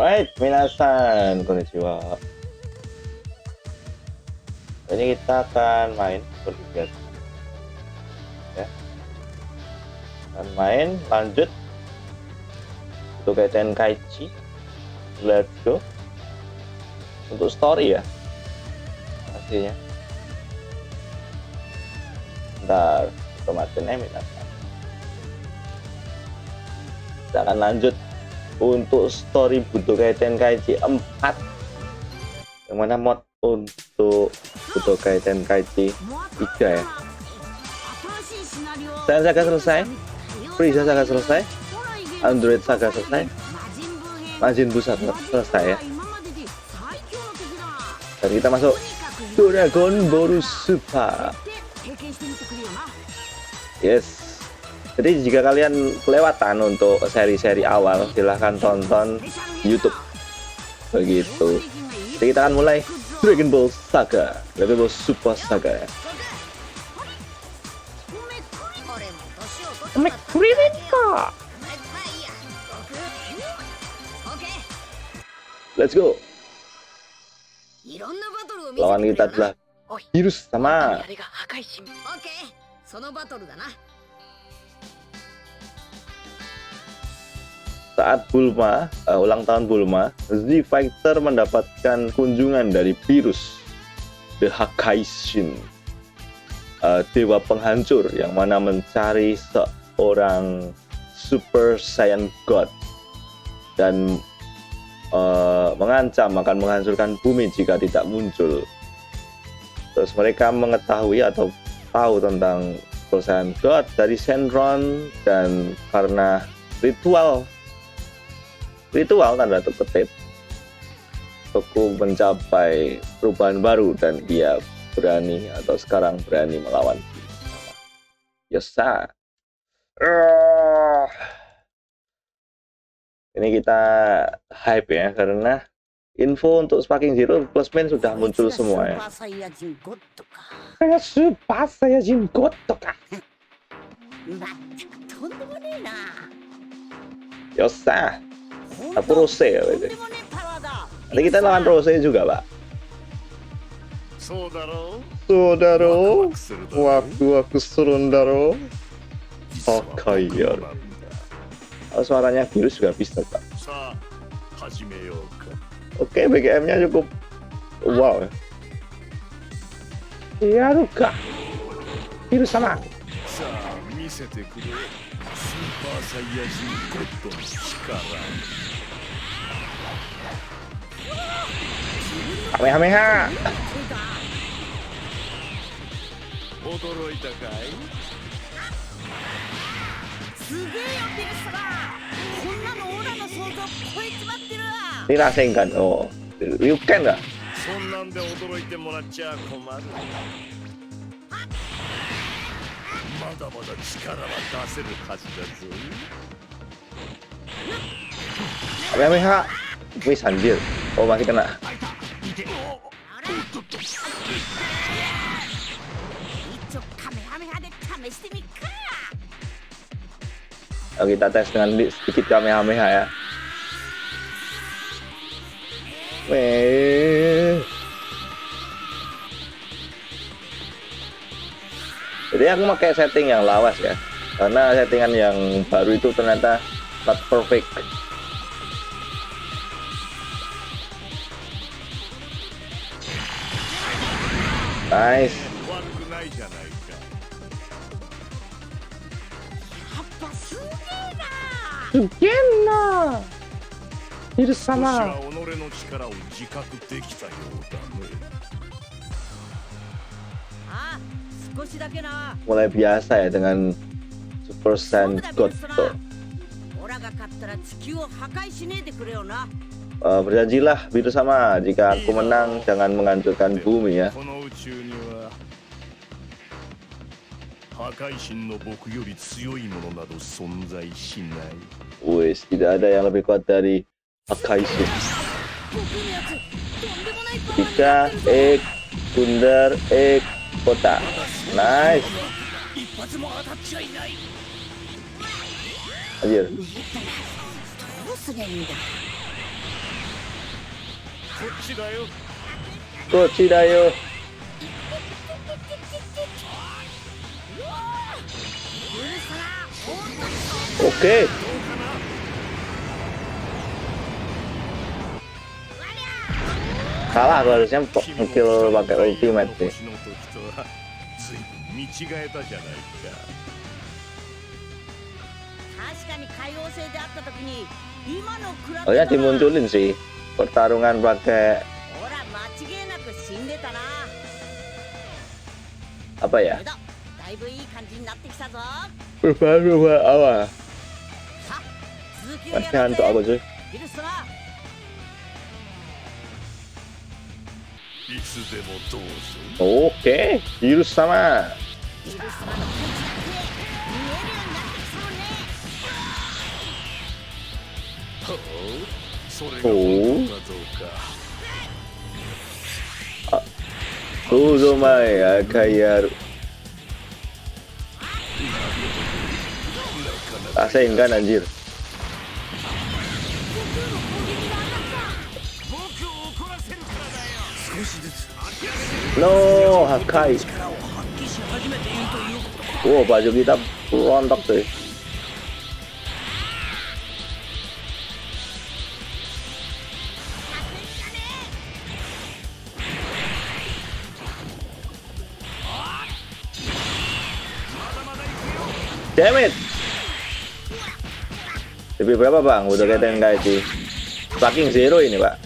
Alright, minasan, konnichiwa. Ini kita akan main bertiga. Ya. Dan main lanjut Budokai Tenkaichi. Let's go. Untuk story ya. Pastinya. Bentar, kita matiin minasan. Kita akan lanjut untuk story Budokai Tenkaichi 4 yang mana mod untuk Budokai Tenkaichi 3 ya. Dan saga selesai, Frieza saga selesai, Android saga selesai, Majin Buu saga selesai ya. Dan kita masuk Dragon Ball Super. Yes. Jadi jika kalian kelewatan untuk seri-seri awal, silahkan tonton YouTube. Begitu. Jadi kita akan mulai Dragon Ball Saga, Dragon Ball Super Saga. Let's go. Lawan kita adalah Beerus sama saat Bulma, ulang tahun Bulma, Z Fighter mendapatkan kunjungan dari Beerus, The Hakai Shin, dewa penghancur yang mana mencari seorang Super Saiyan God dan mengancam akan menghancurkan bumi jika tidak muncul. Terus mereka mengetahui atau tahu tentang Super Saiyan God dari Shenron dan karena ritual tanda kutip, Goku mencapai perubahan baru dan dia berani atau sekarang berani melawan Yosa. Ini kita hype ya karena info untuk Sparking Zero plus min sudah muncul semua ya. Super Saiyajin God Toka. Yosa. Aku Rose ya, berarti. Nanti kita lawan Rose juga, Pak. Saudaro, waktu aku surundaro. Hakai ya. Oh, suaranya Beerus juga bisa, Pak. Oke, BGM-nya cukup wow. Ya, Ruka. Beerus sama. Super Saiyajin God sekarang. Kamehameha. Ini rasengan. Oh, Ryuken nggak? Kamehameha, Whis anjir. Oh, masih kena. Oh, kita tes dengan sedikit Kamehameha ya. Jadi aku pakai setting yang lawas ya, karena settingan yang baru itu ternyata not perfect. Nice. Sugena. Itu sama. Mulai biasa ya dengan Super Saiyan God. Berjanjilah Beerus sama, jika aku menang jangan menghancurkan bumi ya. Wes, tidak ada yang lebih kuat dari Hakai Shin. Jika X Thunder X Kota. Nice. Anjir. こっちだよ。 Oke. Salah, aku harusnya kill pakai ultimate sih. Oh ya, dimunculin sih pertarungan pakai apa ya? Pertarungan awal. Masih hantu apa sih? Oke, Beerus sama. Kayak asing kan anjir. No, Hakai. Wow, baju kita rontok tuh. Damn it. Lebih berapa bang? Budokai Tenkaichi Sparking Zero ini pak.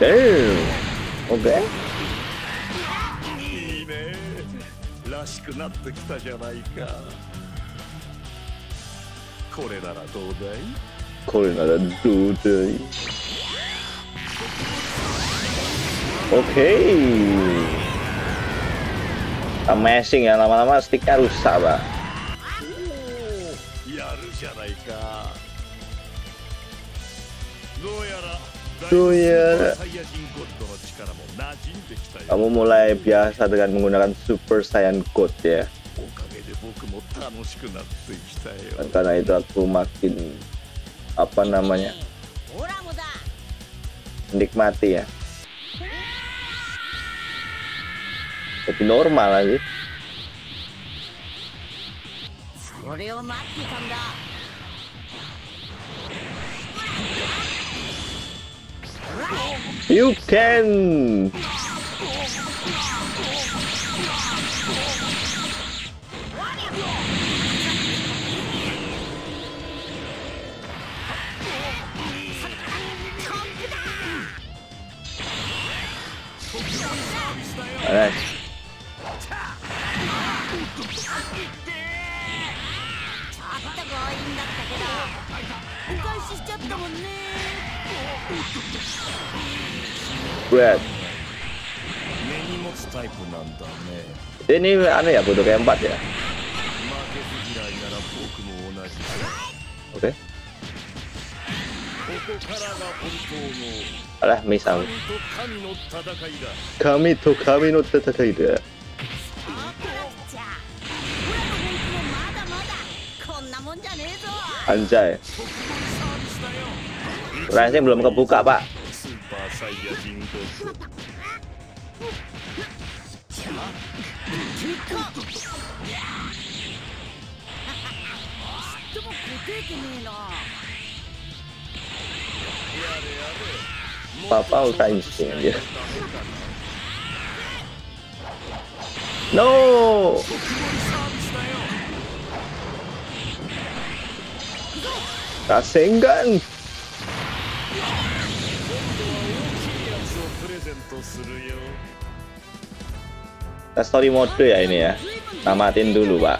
Damn. Oke. Kore nara doudai. Oke. Amazing ya, lama-lama sticknya rusak, Pak. Kamu mulai biasa dengan menggunakan Super Saiyan God ya. Karena itu aku makin menikmati ya. Tapi normal aja. You can. Alright. Bread. Ini aneh ya, Budokai 4 ya. Oke. Alah, misal. Kami to kami no tatakai da. Anjay. Rasanya belum kebuka, Pak. Papa usah insting dia. No. Rasengan. Story mode ya ini ya. Tamatin dulu pak.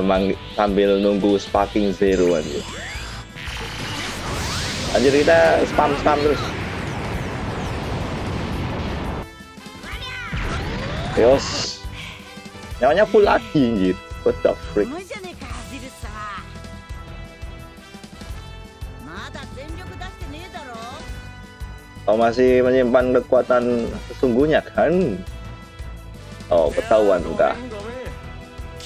Memang sambil nunggu Sparking Zero anjir. Anjir kita spam terus. Yos. Nyawanya full lagi anjir. What the freak. Kau masih menyimpan kekuatan sesungguhnya kan? Oh, ketahuan enggak?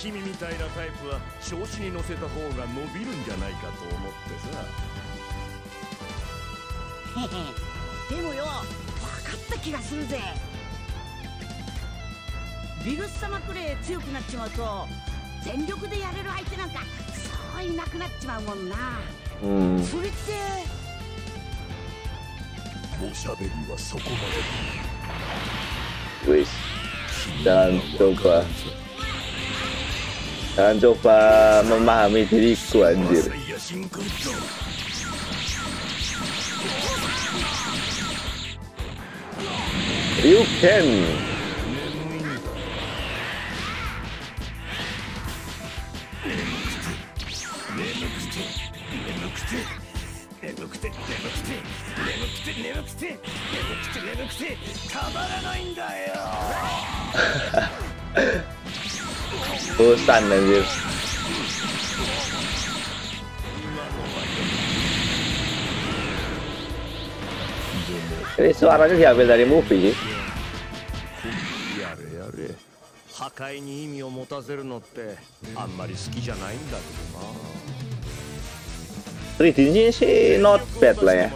君みたいなタイプは調子に乗せた方が伸びるんじゃないかと思ってさ。でもよ、分かった気がするぜ。ビルス様くらい強くなっちまうと、全力でやれる相手なんかそういなくなっちまうもんな。うん。それっておしゃべりはそこまで。ウィス Jangan coba memahami diriku, anjir. You can. Bosan anjir. Ini suaranya diambil dari movie. Readingnya sih not bad lah ya,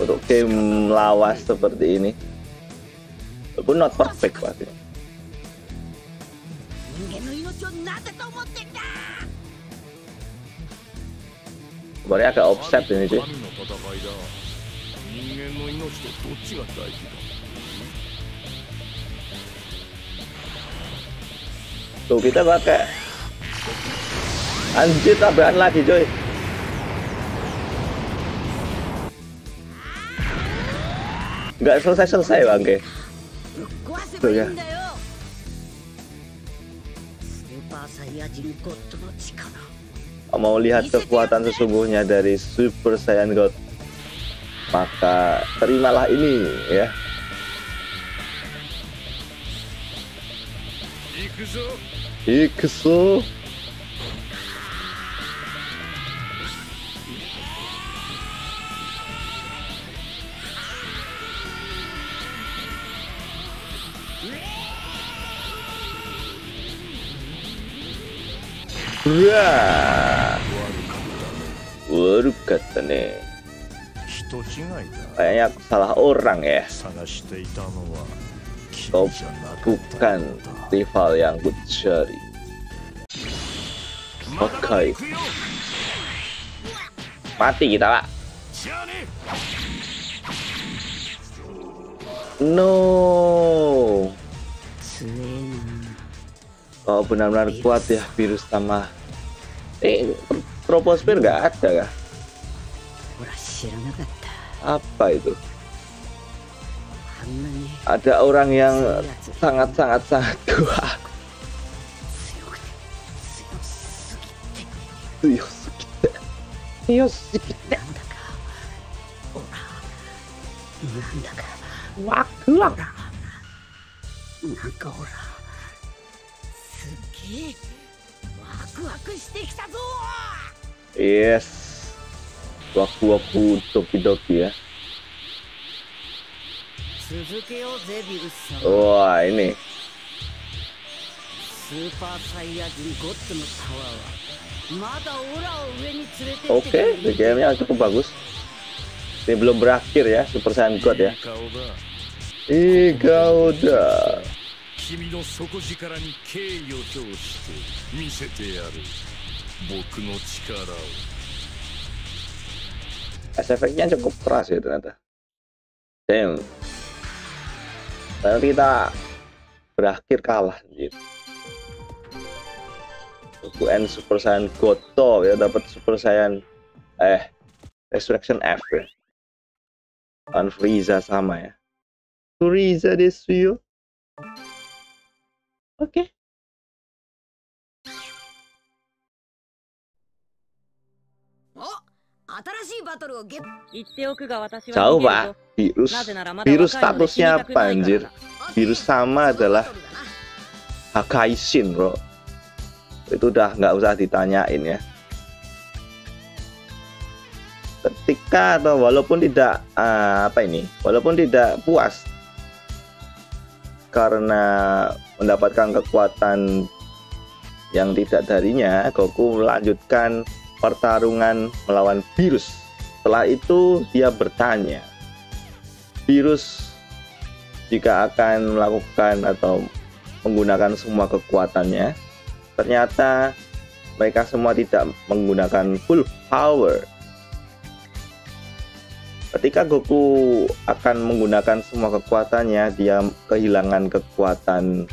untuk game lawas seperti ini. Walaupun not perfect pasti. Sebenarnya agak offset ini sih. Tuh kita pakai anjir, tabrakan lagi coy. Nggak selesai-selesai bangke. Tuh ya. Mau lihat kekuatan sesungguhnya dari Super Saiyan God, maka terimalah ini ya. Ikuzo. Waduh, kata nih kayaknya aku salah orang ya. Kau bukan rival yang ku cari. Hakai, mati kita pak. No. Oh, benar-benar kuat ya Beerus sama. Troposfer nggak ada kah? Apa itu? Ada orang yang sangat kuat. Yosukite. Waklak. Yes, waku-waku doki-doki ya. Wah ini. Oke, game-nya cukup bagus. Ini belum berakhir ya, Super Saiyan God ya. Igauda. Efeknya cukup keras ya ternyata. Damn. Lalu kita berakhir kalah anjir. Goku and Super Saiyan Goto ya, dapat Super Saiyan Resurrection F ya. Dan Frieza sama ya. Frieza desu yo. Oke. Jauh pak, Beerus statusnya apa anjir? Beerus sama adalah Hakai Shin bro. Itu udah nggak usah ditanyain ya. Ketika atau walaupun tidak walaupun tidak puas karena mendapatkan kekuatan yang tidak darinya Goku melanjutkan pertarungan melawan Beerus. Setelah itu dia bertanya, Beerus jika akan melakukan atau menggunakan semua kekuatannya, ternyata mereka semua tidak menggunakan full power. Ketika Goku akan menggunakan semua kekuatannya, dia kehilangan kekuatan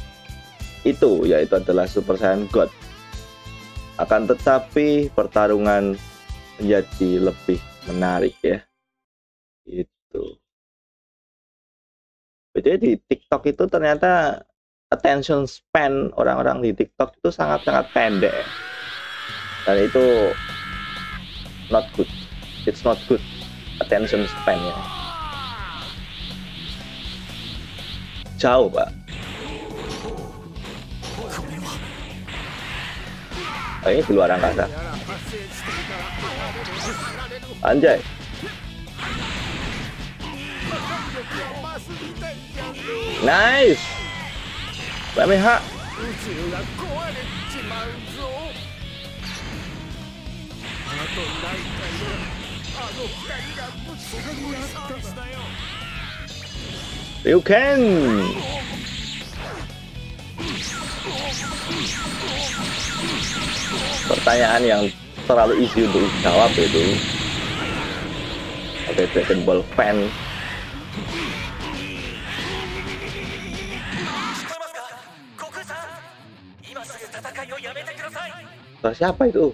itu, yaitu adalah Super Saiyan God. Akan tetapi pertarungan menjadi lebih menarik ya. Itu. Jadi di TikTok itu ternyata attention span orang-orang di TikTok itu sangat-sangat pendek. Dan itu not good. It's not good attention span ya. Jauh, Pak. Oh, ini di luar angkasa. Anjay. Nice. Kamehameha. You can. Pertanyaan yang terlalu easy untuk dijawab itu. Oke, Dragon Ball fan. Siapa itu?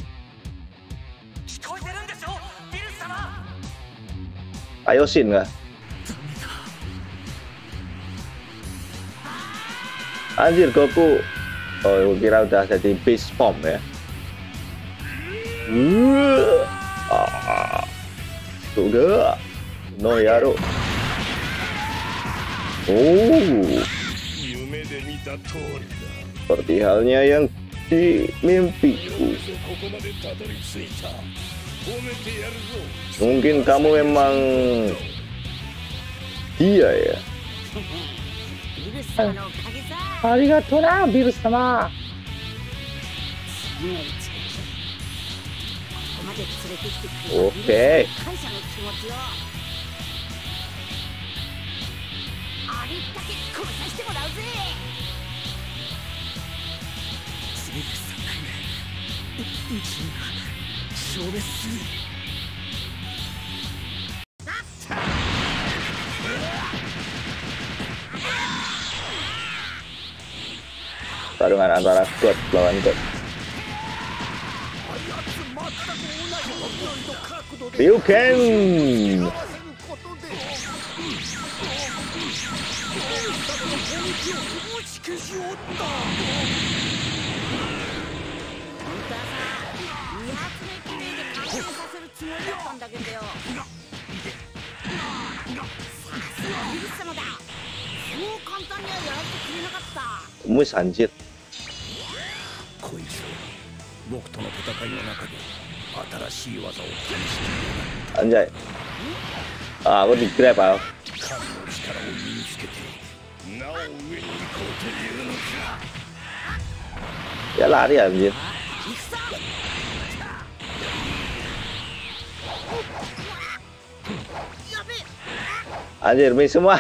Kaioshin nggak? Anjir, Goku. Oh, kira udah jadi beast form ya. Sudah. No yaro. Oh. Seperti halnya yang di mimpiku. Mungkin kamu memang dia ya. Arigatou na, Beerus-sama. Oke. Pertarungan antara God lawan God. You can. Whis anjir. Anjay. Ah, aku digrab, ah. Ya lari anjir. Anjir, miss semua.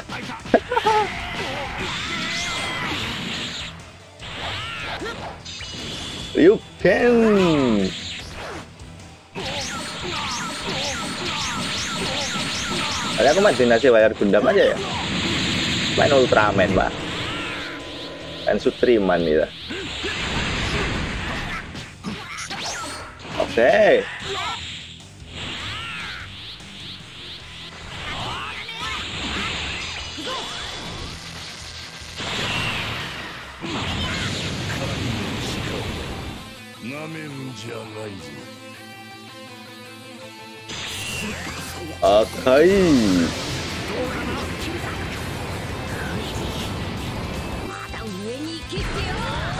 You can. Kali aku main dinasti bayar gundam aja ya. Main Ultraman, Pak. Main Sutriman gitu. Oke. Hakai.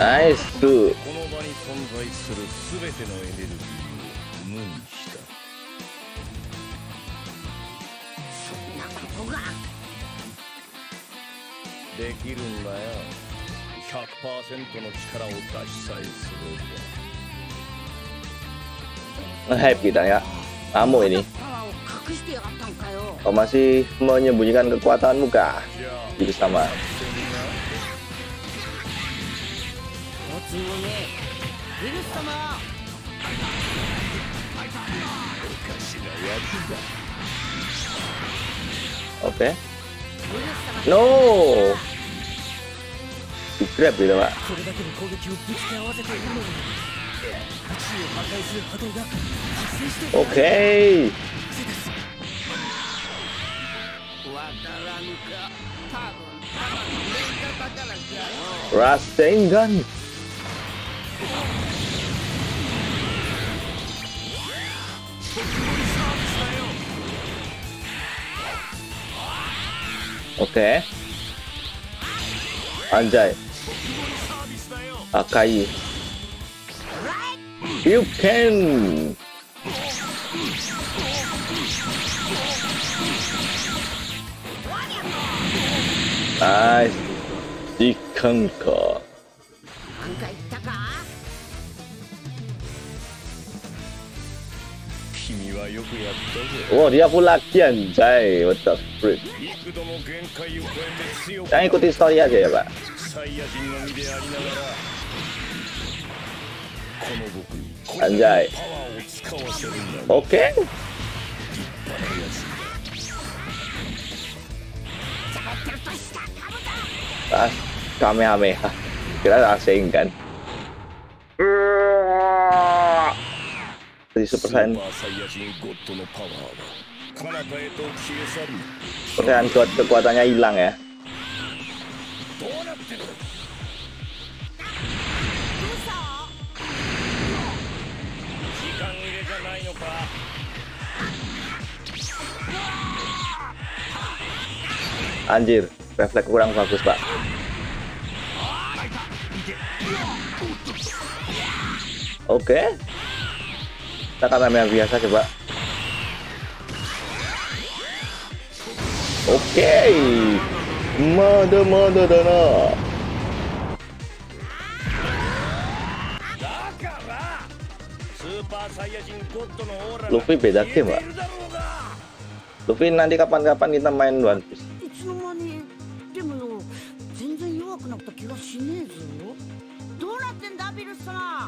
Nice tuh. Nge-hype kita ya, kamu ini. Kau masih menyembunyikan kekuatanmu kah? Jadi sama. Oke. No. Digrab gitu, Pak. Oke. Rasengan. Oke. Anjay. Hakai. You can. Nice. Dikanka. Oh, dia full lagi anjay. What the freak. Jangan ikuti story aja ya, Pak. Anjay. Oke. Tas Kamehameha. Kira asing kan. Jadi Super Saiyan. Pertahanan God kekuatannya hilang ya. Anjir, refleks kurang bagus, Pak. Oke. Kita akan ambil yang biasa coba. Oke, mode dono. Luffy beda game, Pak. Luffy nanti kapan-kapan kita main One Piece.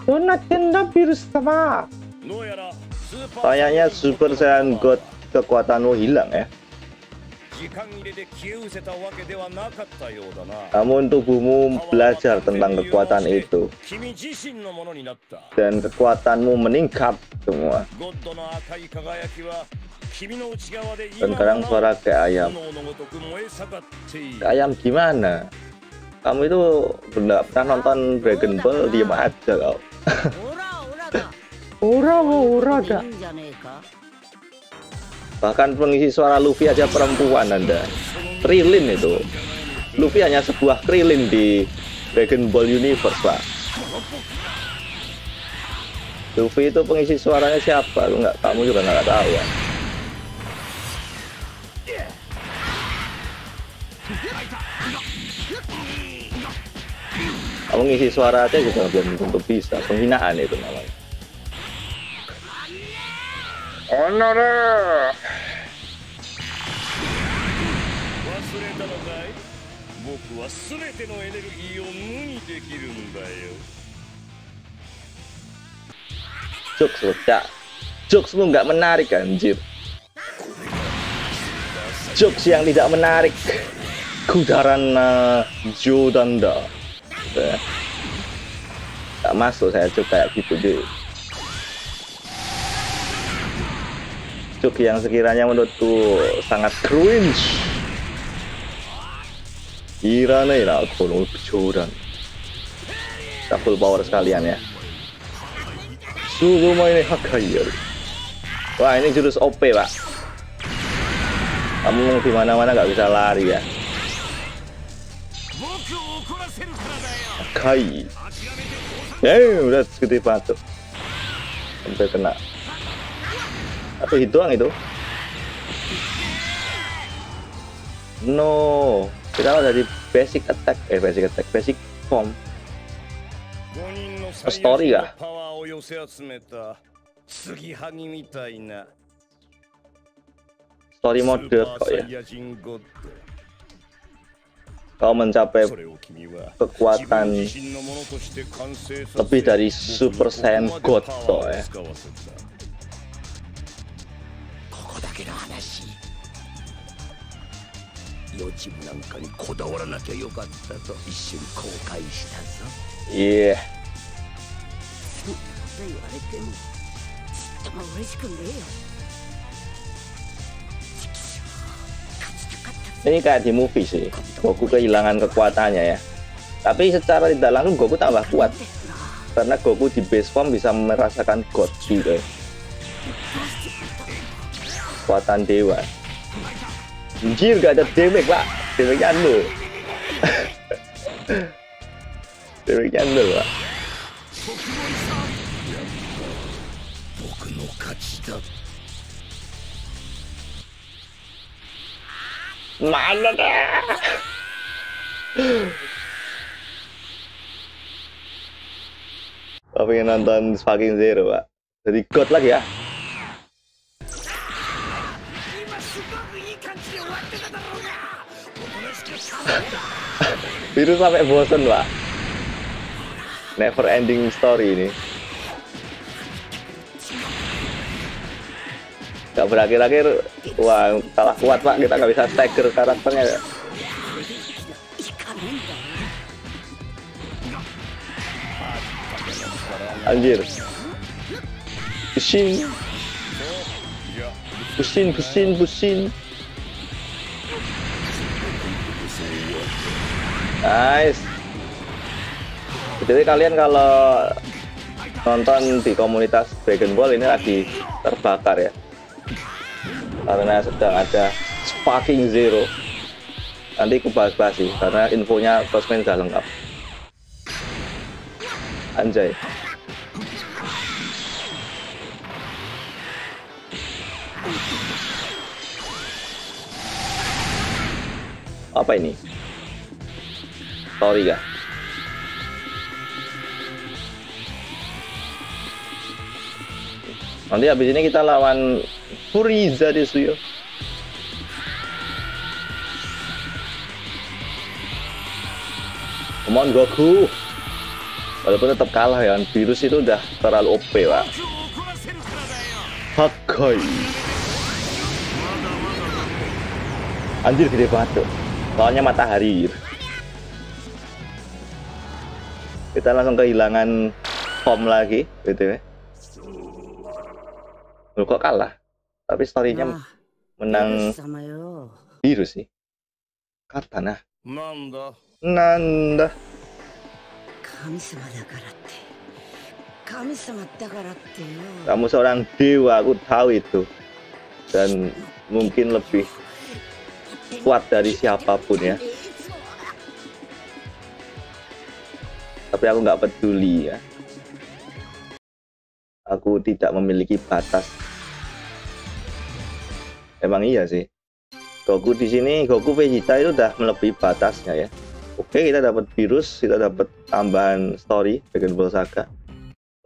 Donatin da Beerus sama. Kayaknya Super Saiyan God kekuatanmu hilang ya. Namun tubuhmu belajar tentang kekuatan itu. Dan kekuatanmu meningkat semua. Dan sekarang suara kayak ayam. Kayak ayam gimana? Kamu itu nggak pernah nonton Dragon Ball, diem aja kau. Ora dah. Bahkan pengisi suara Luffy aja perempuan Anda. Krilin itu. Luffy hanya sebuah krilin di Dragon Ball Universe, Pak. Luffy itu pengisi suaranya siapa? Lu nggak, kamu juga nggak tahu ya. Kamu ngisi suara aja juga belum tentu bisa. Penghinaan itu namanya. Honor. Jokes lu nggak menarik anjir. Jokes yang tidak menarik. Kudaran Jodanda. Nggak masuk saya jokes kayak gitu deh. Yang sekiranya menurutku sangat cringe. Iranai lah kono kecuran. Kita full power sekalian ya. Suruh main Hakai. Wah, ini jurus OP, Pak. Kamu dimana-mana nggak bisa lari ya. Hakai. Udah segede batu. Sampai kena. Atau hitungan itu. No, kita udah di basic attack, basic Bomb. A story kah? Story mode kok ya. Kau mencapai kekuatan lebih dari Super Saiyan God kok ya. Iya. Ini kayak di movie sih, Goku kehilangan kekuatannya ya. Tapi secara tidak langsung Goku tambah kuat, karena Goku di base form bisa merasakan God gitu ya. Kekuatan dewa. Anjir, gak ada damage pak, damage andel. Damage andel pak. Mana dah? Aku pengen nonton Sparking Zero pak. Jadi god lagi ya. Beerus sampai bosen pak. Never ending story ini. Gak berakhir-akhir, wah kalah kuat pak, kita gak bisa stagger karakternya ya. Anjir. Pusing. Pusing. Nice. Jadi kalian kalau nonton di komunitas Dragon Ball ini lagi terbakar ya, karena sedang ada Sparking Zero. Nanti aku bahas-bahas sih, karena infonya cosplay sudah lengkap. Anjay. Apa ini? Story kah? Nanti habis ini kita lawan Frieza Force. Come on Goku. Walaupun tetap kalah ya, Beerus itu udah terlalu OP pak. Hakai. Anjir gede banget tuh. Lawannya matahari. Kita langsung kehilangan form lagi, btw. Loh kok kalah? Tapi story-nya menang Beerus sih. Katana. Nanda. Kamu seorang dewa, aku tahu itu. Dan mungkin lebih kuat dari siapapun ya. Tapi aku nggak peduli ya. Aku tidak memiliki batas. Emang iya sih. Goku di sini, Goku Vegeta itu udah melebihi batasnya ya. Oke, kita dapat Beerus, kita dapat tambahan story Dragon Ball Saga.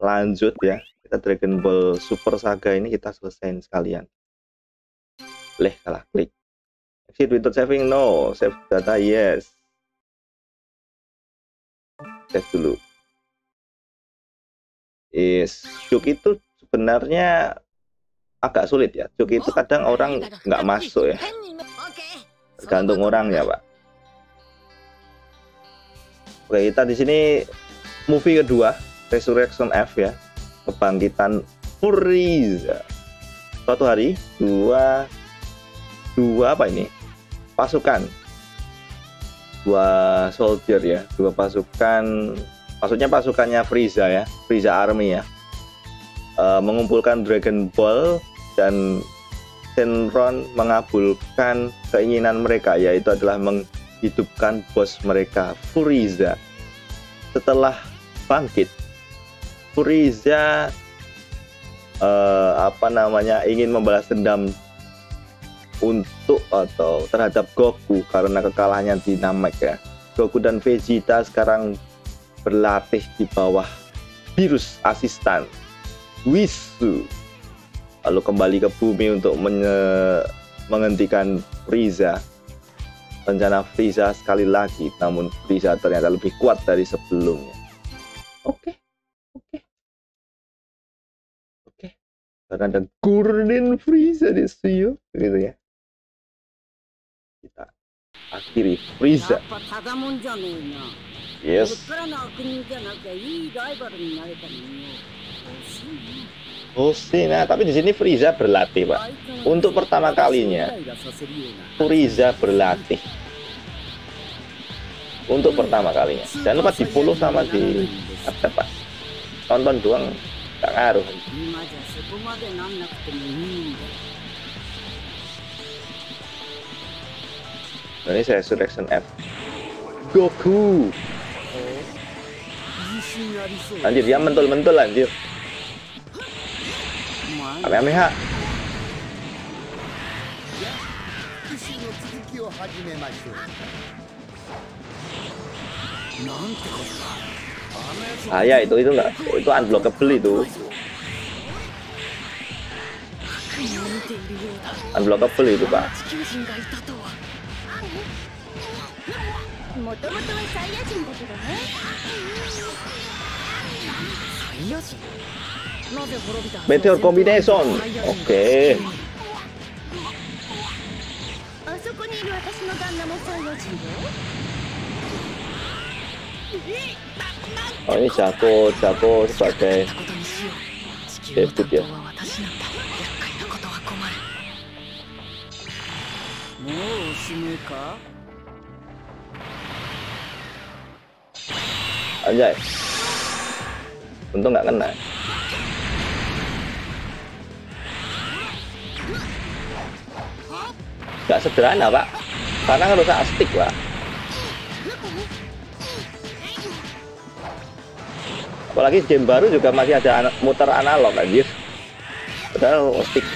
Lanjut ya. Kita Dragon Ball Super Saga ini kita selesain sekalian. Leh kalah klik. Exit without saving, no. Save data, yes. Save dulu. Juk itu sebenarnya agak sulit ya. Juk itu kadang orang nggak masuk ya. Tergantung orang ya pak. Oke, kita di sini movie kedua, Resurrection F ya, kebangkitan Frieza. Suatu hari dua apa ini? Pasukan. Dua soldier ya, dua pasukan. Maksudnya pasukannya Frieza ya, Frieza Army ya, mengumpulkan Dragon Ball dan Shenron mengabulkan keinginan mereka, yaitu adalah menghidupkan bos mereka, Frieza. Setelah bangkit, Frieza ingin membalas dendam terhadap Goku karena kekalahannya di Namek ya. Goku dan Vegeta sekarang berlatih di bawah Beerus asisten Whis, lalu kembali ke bumi untuk menghentikan Frieza. Rencana Frieza sekali lagi, namun Frieza ternyata lebih kuat dari sebelumnya. Oke. Karena ada Gurren Frieza di studio, gitu ya. Kita akhiri Frieza. Yes. Nah, tapi di sini Frieza berlatih, Pak. Untuk pertama kalinya, Frieza berlatih. Untuk pertama kalinya. Jangan lupa di-follow sama di apa, Pak. Tonton doang nggak ngaruh. Nah, ini saya Resurrection F. Goku. Anjir, dia mentul-mentul, anjir. Kamehameha. Ah ya, itu enggak, itu unblockable itu. Unblockable itu, Pak. Meteor Combination. Oke. Oh, ini Jago sebagai debut ya. Anjay. Untung nggak kena. Gak sederhana, Pak, karena ngerusak stick, Pak. Apalagi game baru juga masih ada muter analog, anjir. Padahal stick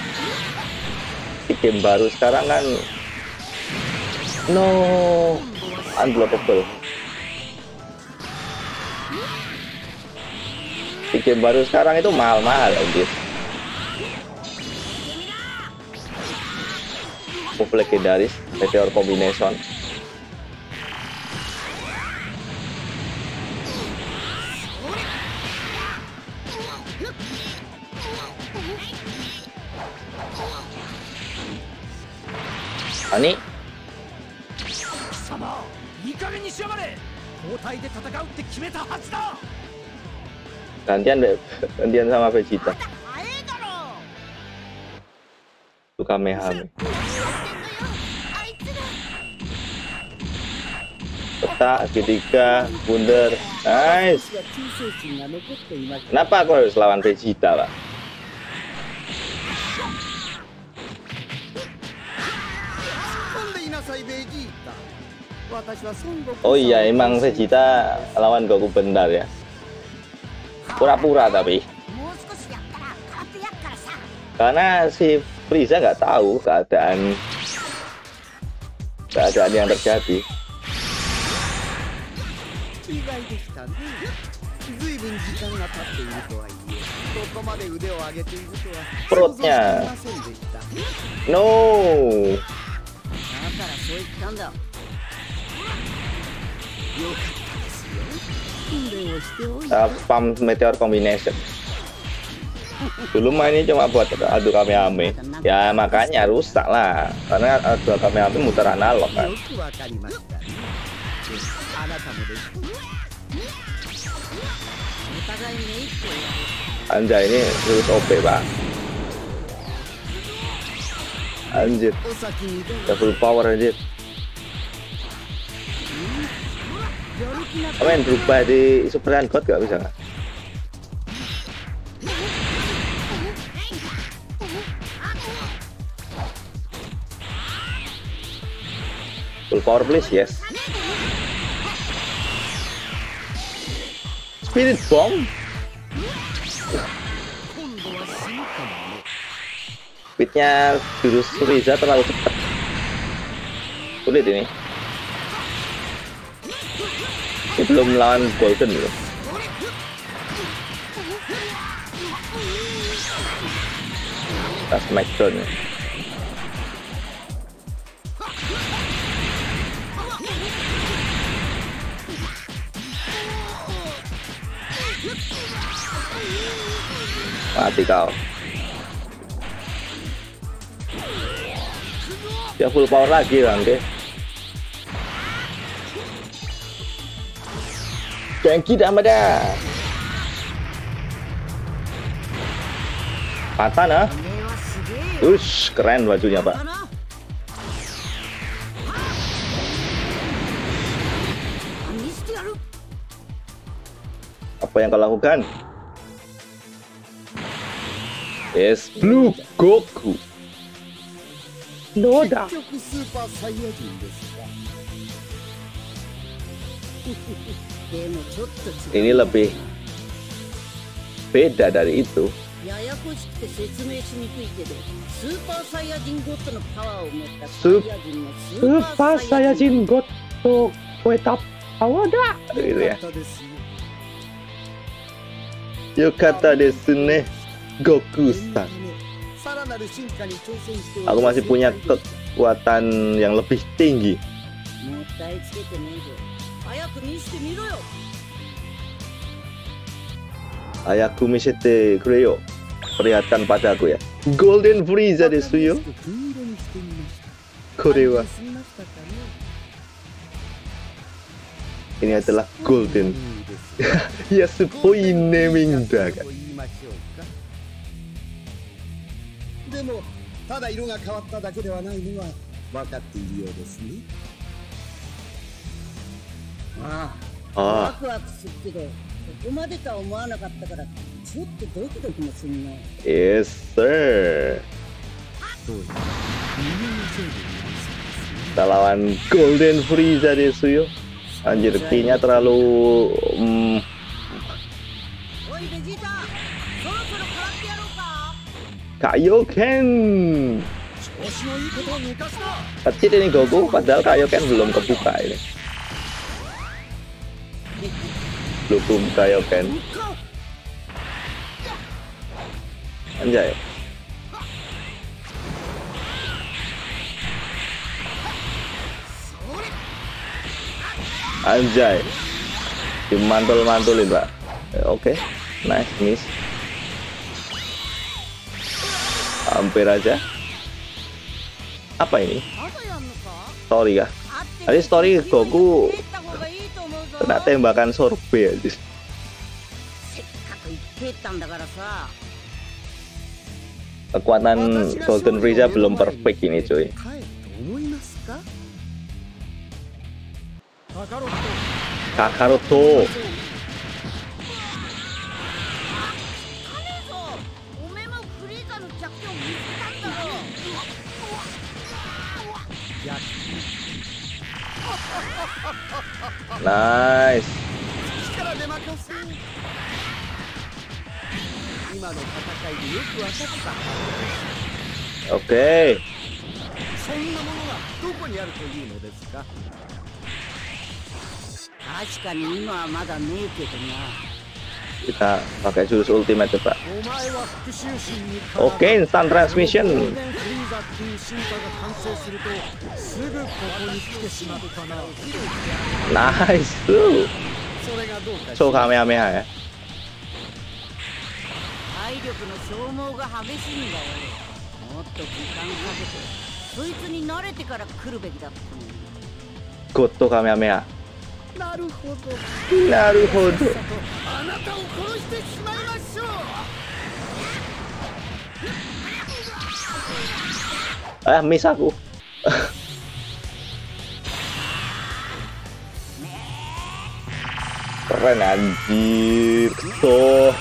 game baru sekarang kan no unblockable. Stick game baru sekarang itu mahal-mahal, anjir. Legendaris Meteor Combination. Ani. Gantian sama Vegito. Kamehameha. Peta segitiga bundar, nice. Kenapa aku harus lawan Vegeta, Pak? Oh iya, emang Vegeta lawan Goku benar ya. Pura-pura tapi. Karena si Frieza nggak tahu keadaan yang terjadi. Perutnya. No. Spam Meteor Combination. Dulu mainnya cuma buat adu Kamehameha. Ya makanya rusak lah, karena adu Kamehameha muter analog kan. Anjay, ini terus OP, Pak. Anjir, double power, anjir. Apa yang berubah di Superman God gak bisa gak? Full power please, yes. Spirit Bomb. Speednya jurus Frieza terlalu cepat. Sulit ini. Itu belum melawan Golden loh. Tas Maxon. Mati kau. Dia full power lagi bangke. Genki Damada. Katana. Ush, keren bajunya, Pak. Apa yang kau lakukan? Yes, Blue Goku. Noda. Ini lebih beda dari itu. Super Saiyajin God to Koetap Awada. Yukata desu ne, Goku-san. Aku masih punya kekuatan yang lebih tinggi. Ayaku misete kureyo. Perlihatkan padaku ya. Golden Frieza desu yo. Korewa. Ini adalah Golden. Yasupoi naming daga. Ah. Yes, sir. Kita lawan Golden Frieza desu yo. Anjir, P-nya terlalu Kaioken. Kecil ini Goku, padahal Kaioken belum kebuka ini. Belum Kaioken. Anjay. Anjay. Dimantul-mantulin, Pak. Oke. Nice miss. Hampir aja. Apa ini? Story kah? Tadi story Goku kena tembakan sorbet aja. Kekuatan Golden Frieza belum perfect ini, cuy. Kakaroto. Nice. Oke. Kita pakai jurus ultimate coba. Oke, instant transmission. Nice tuh. So Kamehameha ya. Goto Kamehameha. Naruhodo. Ah, miss aku. Keren anjir tuh.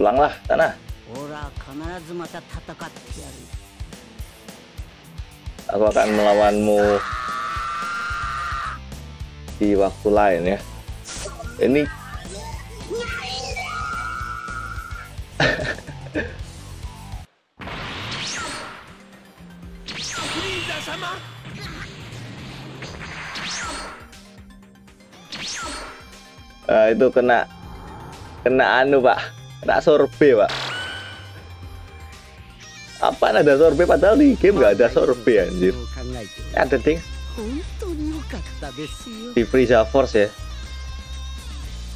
Pulanglah tanah. Aku akan melawanmu di waktu lain ya. Ini Itu kena anu pak, kena sorbet pak. Apaan ada sorbet, padahal di game nggak ada sorbet anjir. Ada ding di Frieza Force ya,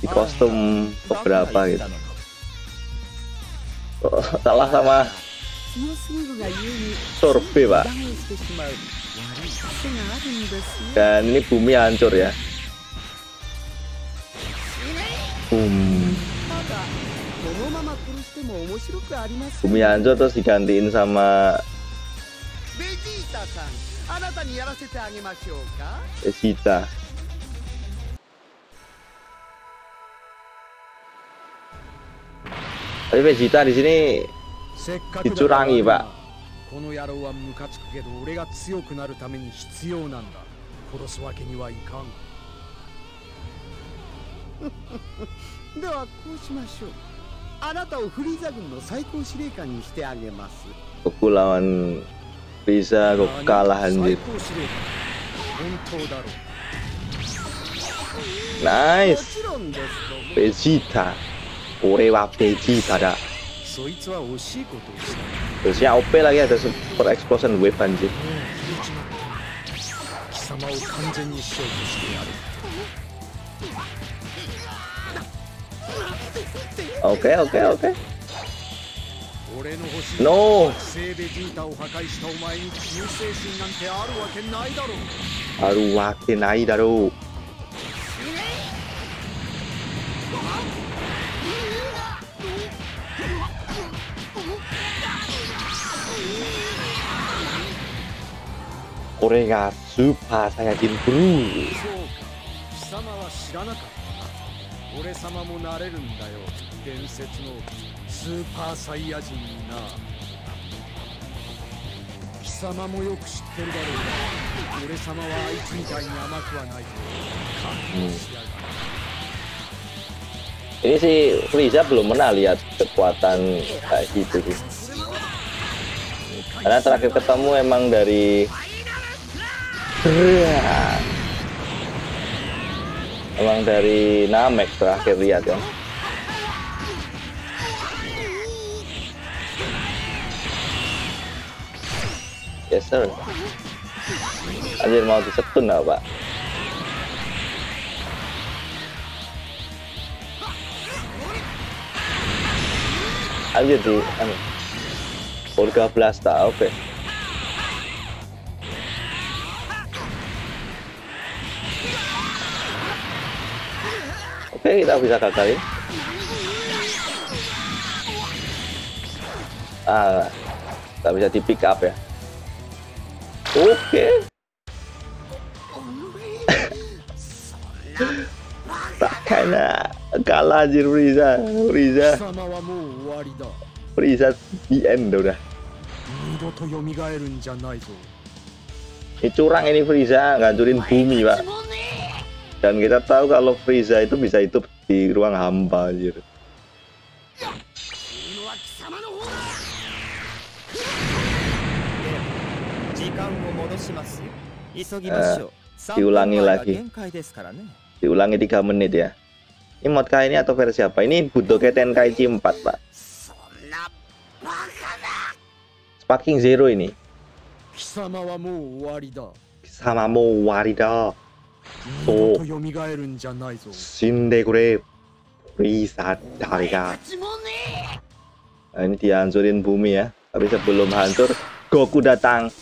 di kostum beberapa gitu. Oh, salah sama sorbet pak. Dan ini bumi hancur ya. Bumi hancur terus digantiin sama Vegeta. Tapi Vegeta di sini dicurangi pak. Goku lawan Frieza, Goku kalah anjir. Nice. Vegeta. Ore wa Vegeta da. Terusnya OP lagi, ada super explosion wave anjir. Oke. No. Aru wake nai daro. Ore ga Super Saiyajin Blue. Ini si Frieza belum pernah lihat kekuatan kayak gitu sih. Karena terakhir ketemu emang dari Namek terakhir lihat ya. Yes sir. Anjir mau disetun lah pak. Anjir di Olga Blasta, oke. Oke, kita bisa gagalin. Ah, tak bisa di pick up ya. Oke. Tak kena kalah anjir Frieza di end udah. Ini curang ini Frieza, ngancurin bumi pak. Dan kita tahu kalau Frieza itu bisa hidup di ruang hampa anjir. Diulangi 3 menit ya. Ini mod kali ini atau versi apa? Ini Budokai Tenkaichi 4 pak. Sparking Zero ini. Kisama mo warida. So, shinde kure, Frieza dariga. Nah, ini dihancurin bumi ya. Tapi sebelum hancur, Goku datang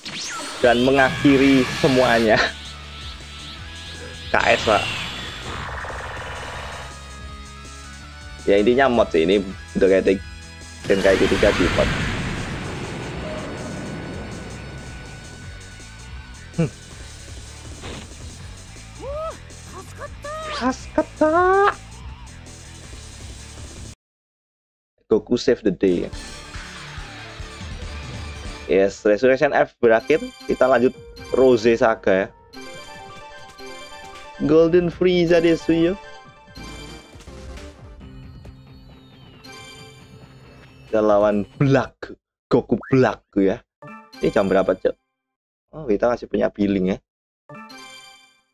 dan mengakhiri semuanya. KS pak. Ya intinya mod sih ini untuk kayak Tenkaichi 3 di mod. Askata. Goku save the day. Yes, Resurrection F berakhir. Kita lanjut Rose Saga ya. Golden Frieza Desuyo. Kita lawan Black, Goku Black ya. Ini jam berapa cek? Oh, kita masih punya billing ya.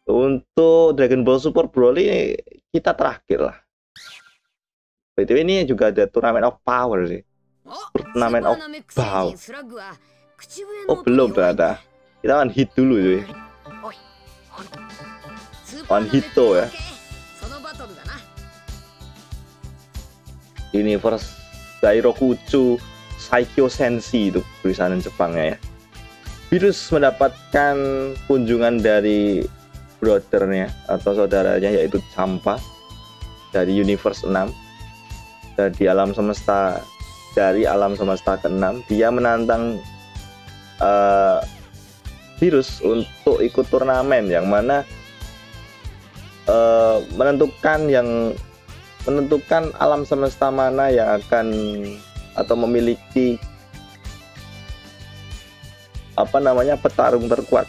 Untuk Dragon Ball Super Broly kita terakhir lah. Betul, ini juga ada turnamen of power sih. Turnamen of power. Oh belum ternyata. Kita one hit dulu cuy. One hito ya. Universe Dairokuchu Saikyo Senshi itu tulisanan Jepangnya ya. Beerus mendapatkan kunjungan dari brothernya atau saudaranya yaitu Champa dari universe 6 dari alam semesta ke-6. Dia menantang Beerus untuk ikut turnamen yang mana menentukan alam semesta mana yang akan atau memiliki apa namanya petarung terkuat,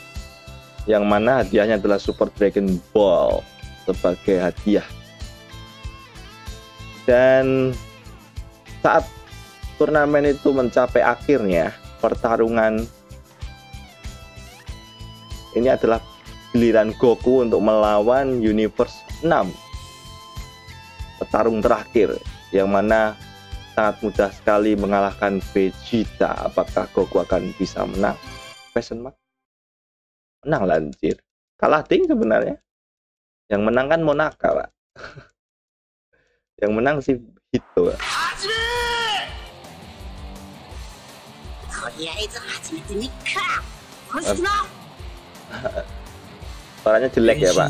yang mana hadiahnya adalah Super Dragon Ball sebagai hadiah. Dan saat turnamen itu mencapai akhirnya pertarungan ini adalah giliran Goku untuk melawan Universe 6, petarung terakhir yang mana sangat mudah sekali mengalahkan Vegeta. Apakah Goku akan bisa menang? Menang lanjir, kalah ting sebenarnya. Yang menang kan Monaka pak. Yang menang si Vegito. Suaranya jelek ya pak.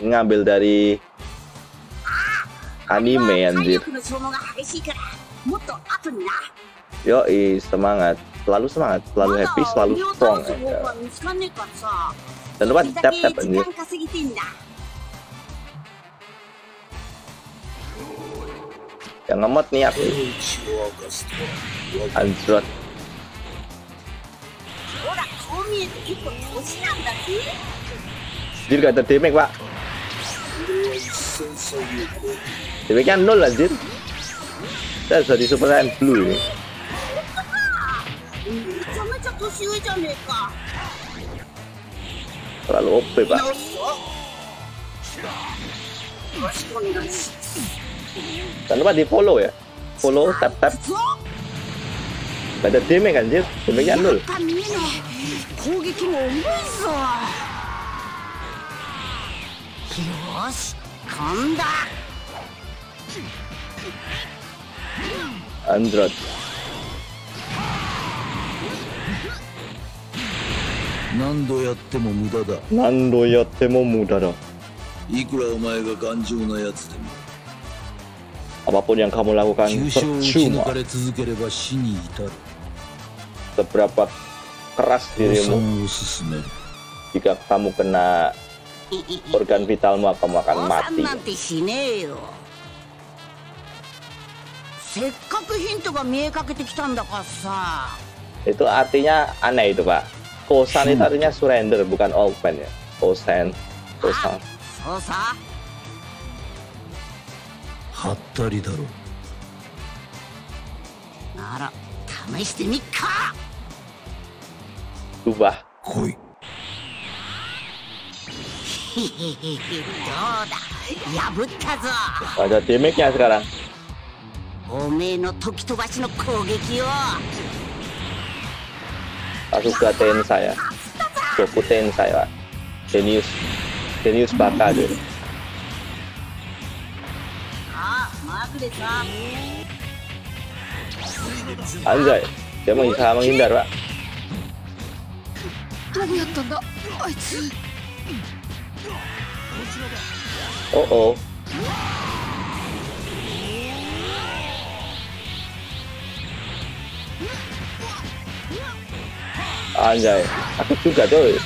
Ngambil dari anime anjir. Yoi, semangat. Selalu semangat, selalu happy, selalu strong. Dan lupa tap-tap anjir. Yang ngemot nih aku. Anjrot. Anjir gak ada damage pak. Damage-nya 0 anjir. Kita sudah di Super Saiyan Blue ini. Terlalu OP pak. Jangan lupa di follow ya. Follow, tap-tap. Gak ada damage anjir, damage-nya 0. Android. Nando yattemo mudada. Apapun yang kamu lakukan percuma. Seberapa keras dirimu, jika kamu kena organ vitalmu, kamu akan mati. Itu artinya aneh itu pak. Kosan itu artinya surrender, bukan open ya. Kosan. Ubah. Ada damage-nya sekarang. Asuka Tensai ya. Goku Tensai pak. Genius bakal deh. Anjay, dia mengisaha menghindar pak. Oh. Anjay, aku juga coy.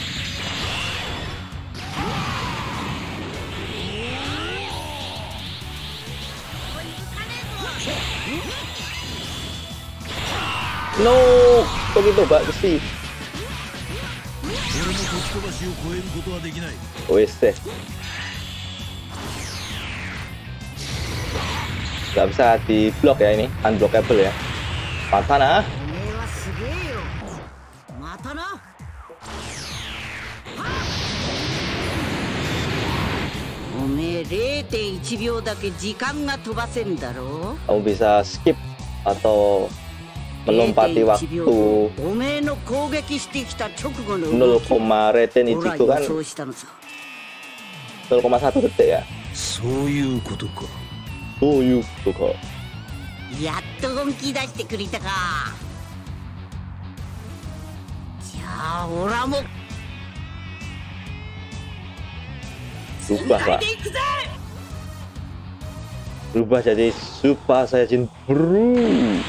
No, begitu Pak sih. Wes deh. Gak bisa di blok ya ini, unblockable ya. Patana. Kamu bisa skip atau melompati waktu 0,001 kan 0,1 detik ya. So you kutuko. Yatto honki dashite kurita ka. Ja, ora mo. Berubah jadi Super Saiyajin Blue.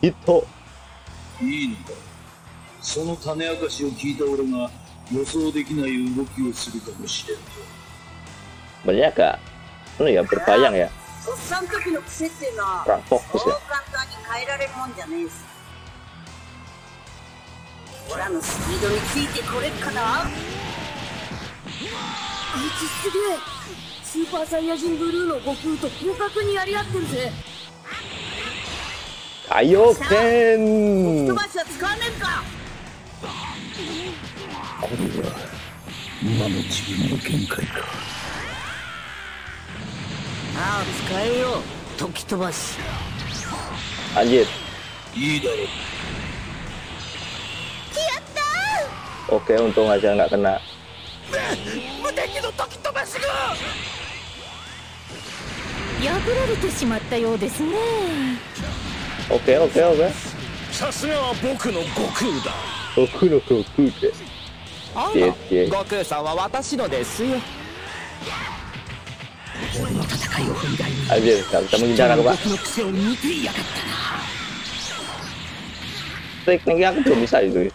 Hito. Banyak gak? Ini ya berbayang ya. Kurang fokus ya. Kaioken. Lanjut. Oke, untung aja nggak kena. Oke. Goku no Goku. Yes. Ayo, kita mengincar aku, Pak. Tekniknya aku belum bisa itu.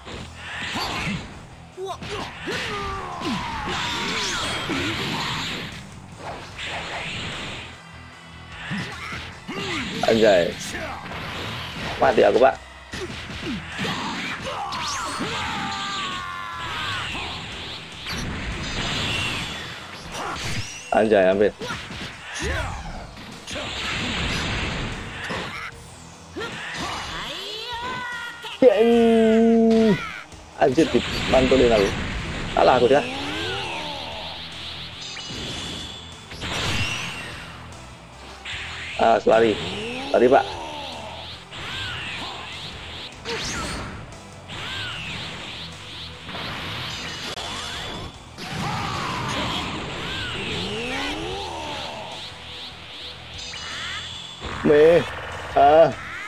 Anjay. Mati aku, Pak. Anjay, ambil. Anjir, dipantulin aku. Kalah aku ya. Lari, Pak.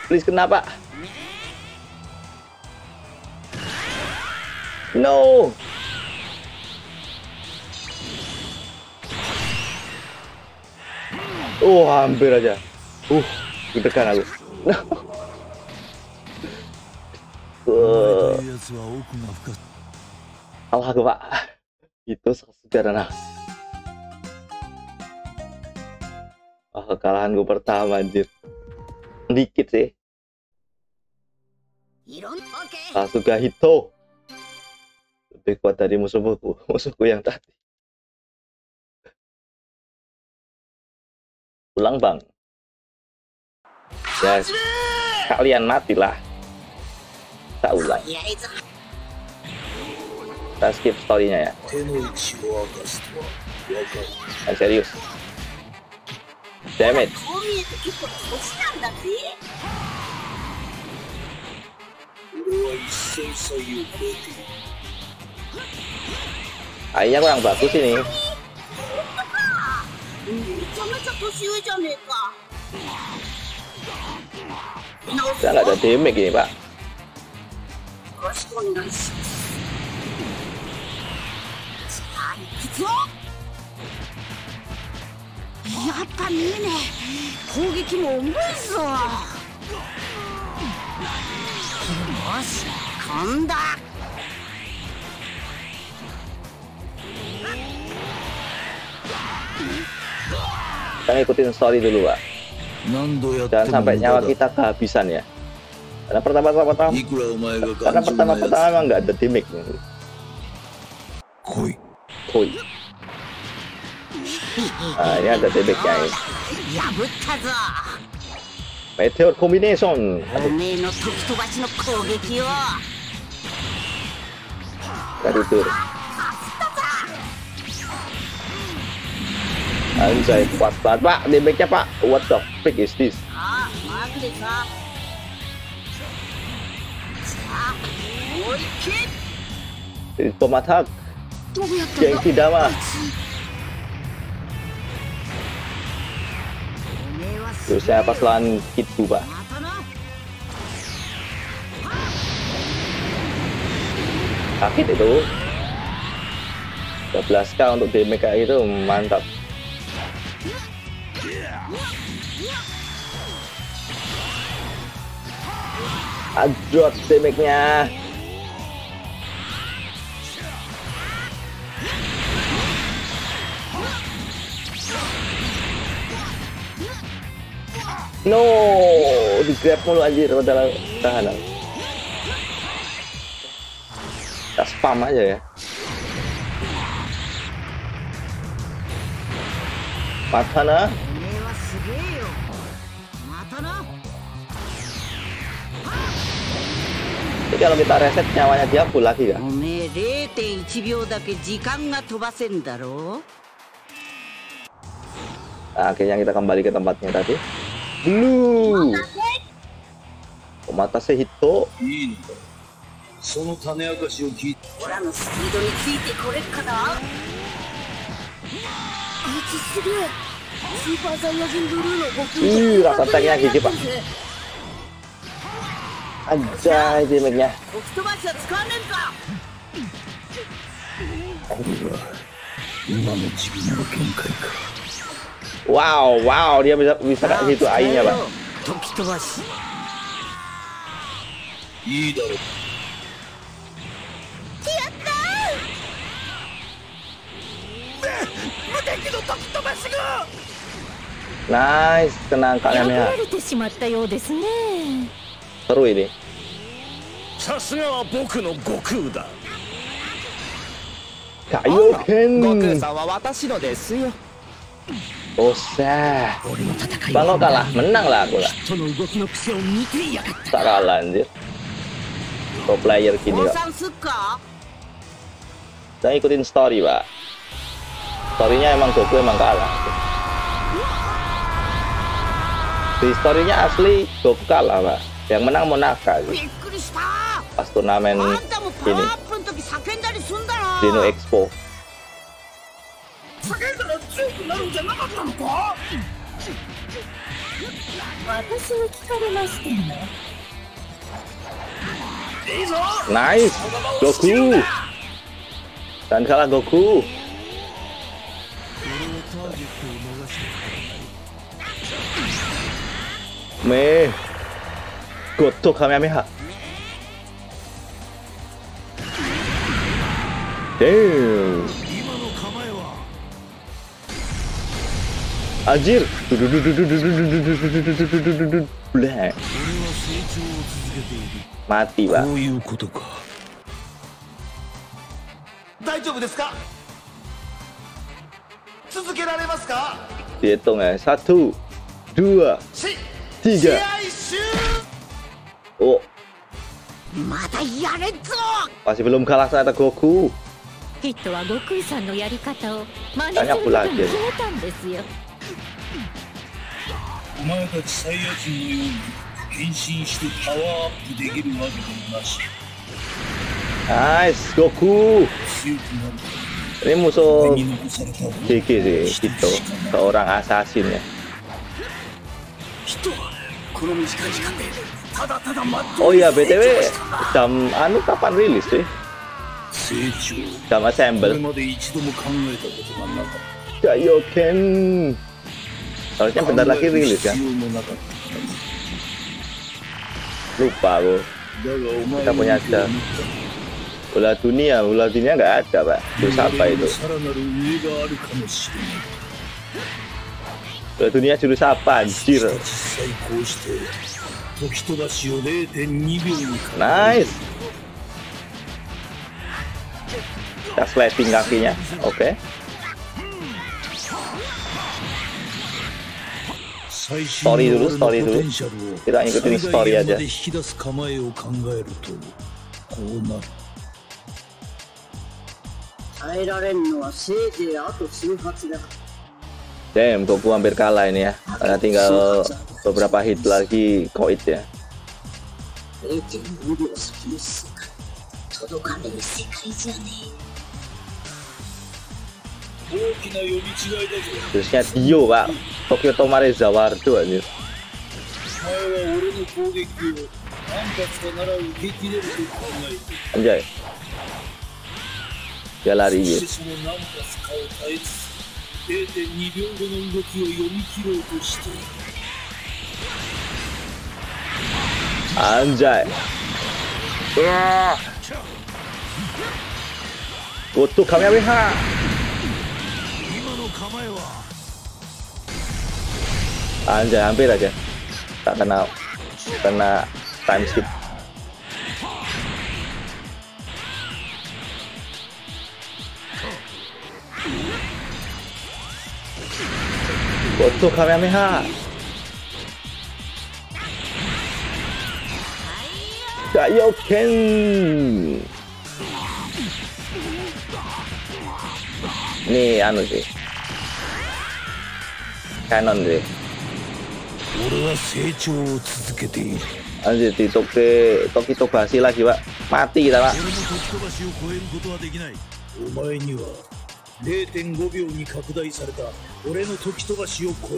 Please kena, Pak. No. Oh, hampir aja. Ditekan aku. Alah aku, Pak. Itu sederhana. Kekalahan gue pertama, anjir. Dikit sih. Kasuga Hito lebih kuat dari musuhku yang tadi. Pulang, Bang. Yes. Kalian matilah. Tak ulang. Kita skip story-nya ya. Nah, serius. Damn it. Kayaknya kurang bagus ini. Saya nggak ada damage ini, Pak. Kita ngikutin story dulu, Pak. Jangan sampai nyawa kita kehabisan ya. Karena pertama-tama nggak ada damage. Koi. Nah, ini ada damage-nya ya. Meteor Combination. Kita tidur. Anjay, kuat banget pak, damage-nya pak. What the fuck is this? Tomat hak yang tidak mah. Terus saya pas lawan itu pak. Sakit itu. 12k untuk damage kayak itu mantap. Adot damage-nya. No, di grab mulu anjir, udah tahan. Kita spam aja ya. Matana. Jadi kalau kita reset nyawanya dia full lagi ya. Nah, akhirnya kita kembali ke tempatnya tadi. Blue. Omatase Hito. Rasa tanknya gigi pak. Anjay damage-nya. Wow, wow, dia bisa kayak gitu ainya, Pak. Nice, tenang kalian ya. Seru ini. Kaioken. Usah. Kalau kalah, menang lah aku lah. Tak kalah anjir. Pro player gini kok. Saya ikutin story pak. Storynya emang Goku emang kalah. Di storynya asli Goku kalah pak. Yang menang Monaka gitu. Pas turnamen ini Zeno Expo. Nice, Goku. Dan kalah Goku. Me, Goku Kamehameha. Damn. Anjir. Mati, Pak. Dihitung ya. 1, 2, 3. Oh. Masih belum kalah saya ada Goku. Tanya pula aja. Nice, Goku. Ini musuh GG sih, gitu. Seorang assassin ya. Oh iya, BTW jam anu kapan rilis sih? Jam assemble. Kaioken. Harusnya bentar lagi rilis kan? Lupa aku. Kita punya ada bola dunia nggak ada pak. Terus apa itu? Bola dunia jurus apa anjir? Nice. Kita sliding kakinya, oke. Okay. Story dulu. Kita ngikutin story aja. Damn, Goku hampir kalah ini ya, karena tinggal beberapa hit lagi koit ya. Terusnya Dio pak, Tokyo Tomare Zawardo anjir. Anjay. Dia lari ya. Anjay. Goku Kamehameha. Anjay, hampir aja. Tak kena time skip. Goku Kamehameha. Kaioken. Nih anu sih. Kanon deh. Anjir, Toki Tobashi lagi pak. Mati kita pak.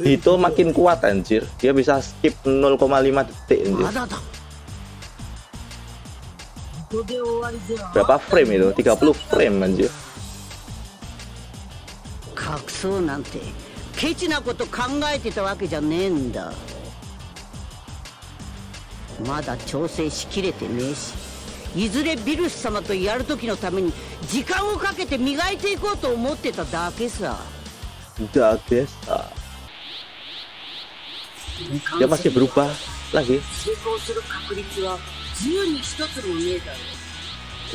Itu makin kuat anjir. Dia bisa skip 0,5 detik anjir. Berapa frame itu? 30 frame anjir. Dia masih berubah lagi.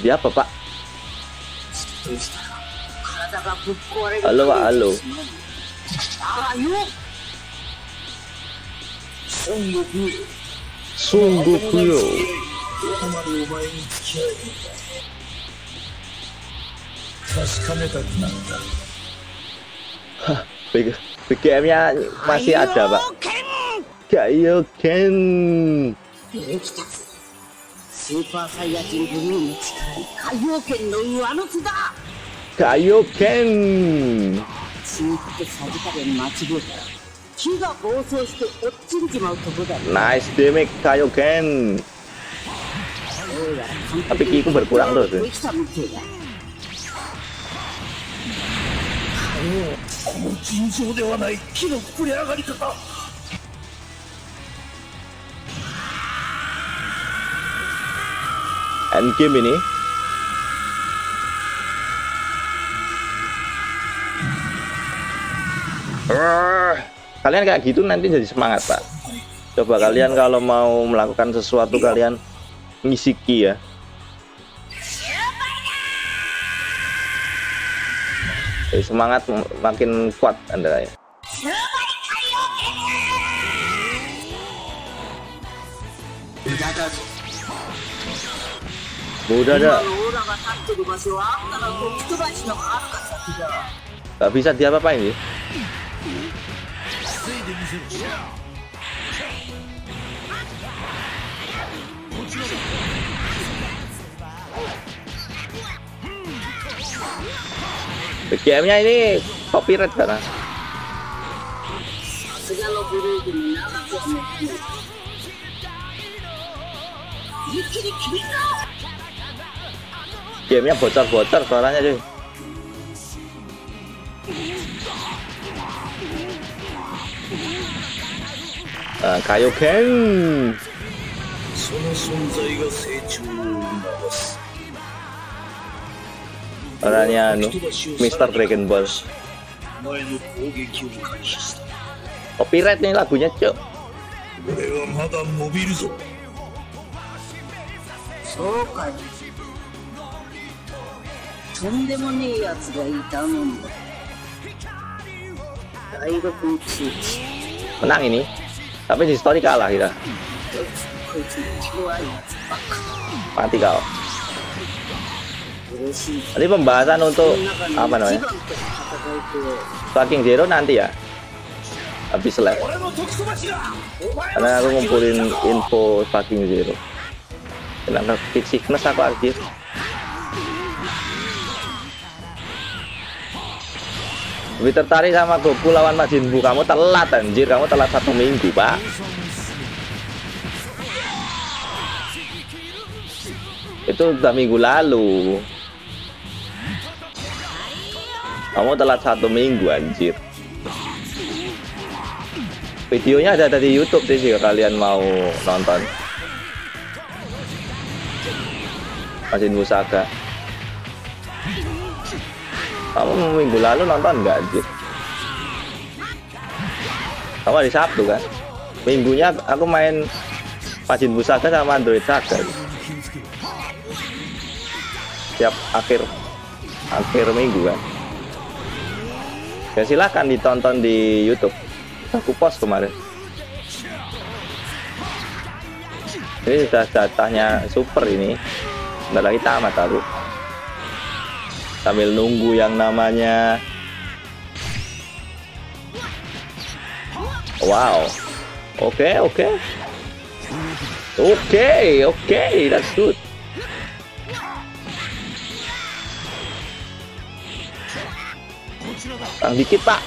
Dia apa pak? Halo pak, halo. Sungguh kuyo. Hah, BGM-nya masih ada pak. Kaioken. Kaioken. Nice damage Kaioken. Tapi kiku berkurang terus ya. Endgame ini kalian kayak gitu nanti jadi semangat pak. Coba kalian kalau mau melakukan sesuatu kalian ngisiki ya. Jadi semangat makin kuat anda ya. Udah ada. Gak bisa dia apa-apain sih. BGM-nya ini copyright karena. Game-nya bocor-bocor suaranya deh. Kaioken. Orangnya anu Mister Dragon Ball. Copyright nih lagunya cok. Menang ini, tapi di story kalah kita. Mati kau. Ini pembahasan untuk apa namanya? Sparking Zero nanti ya. habis live karena aku ngumpulin info Sparking Zero. Enak kick sickness aku aktif. Lebih tertarik sama Goku lawan Majin Buu. Kamu telat anjir, kamu telat 1 minggu, Pak. Itu udah minggu lalu. Kamu telat 1 minggu anjir. Videonya ada di YouTube sih jika kalian mau nonton. Majin Buu Saga. Kamu minggu lalu nonton nggak anjir? Kamu hari Sabtu kan? Minggunya aku main Majin Buu Saga sama Android Saga. Tiap akhir minggu kan? Ya silahkan ditonton di YouTube. Aku post kemarin. Ini sudah datanya super ini. Nggak lagi tamat aku. Sambil nunggu yang namanya wow. Oke, that's good. Kurang dikit pak.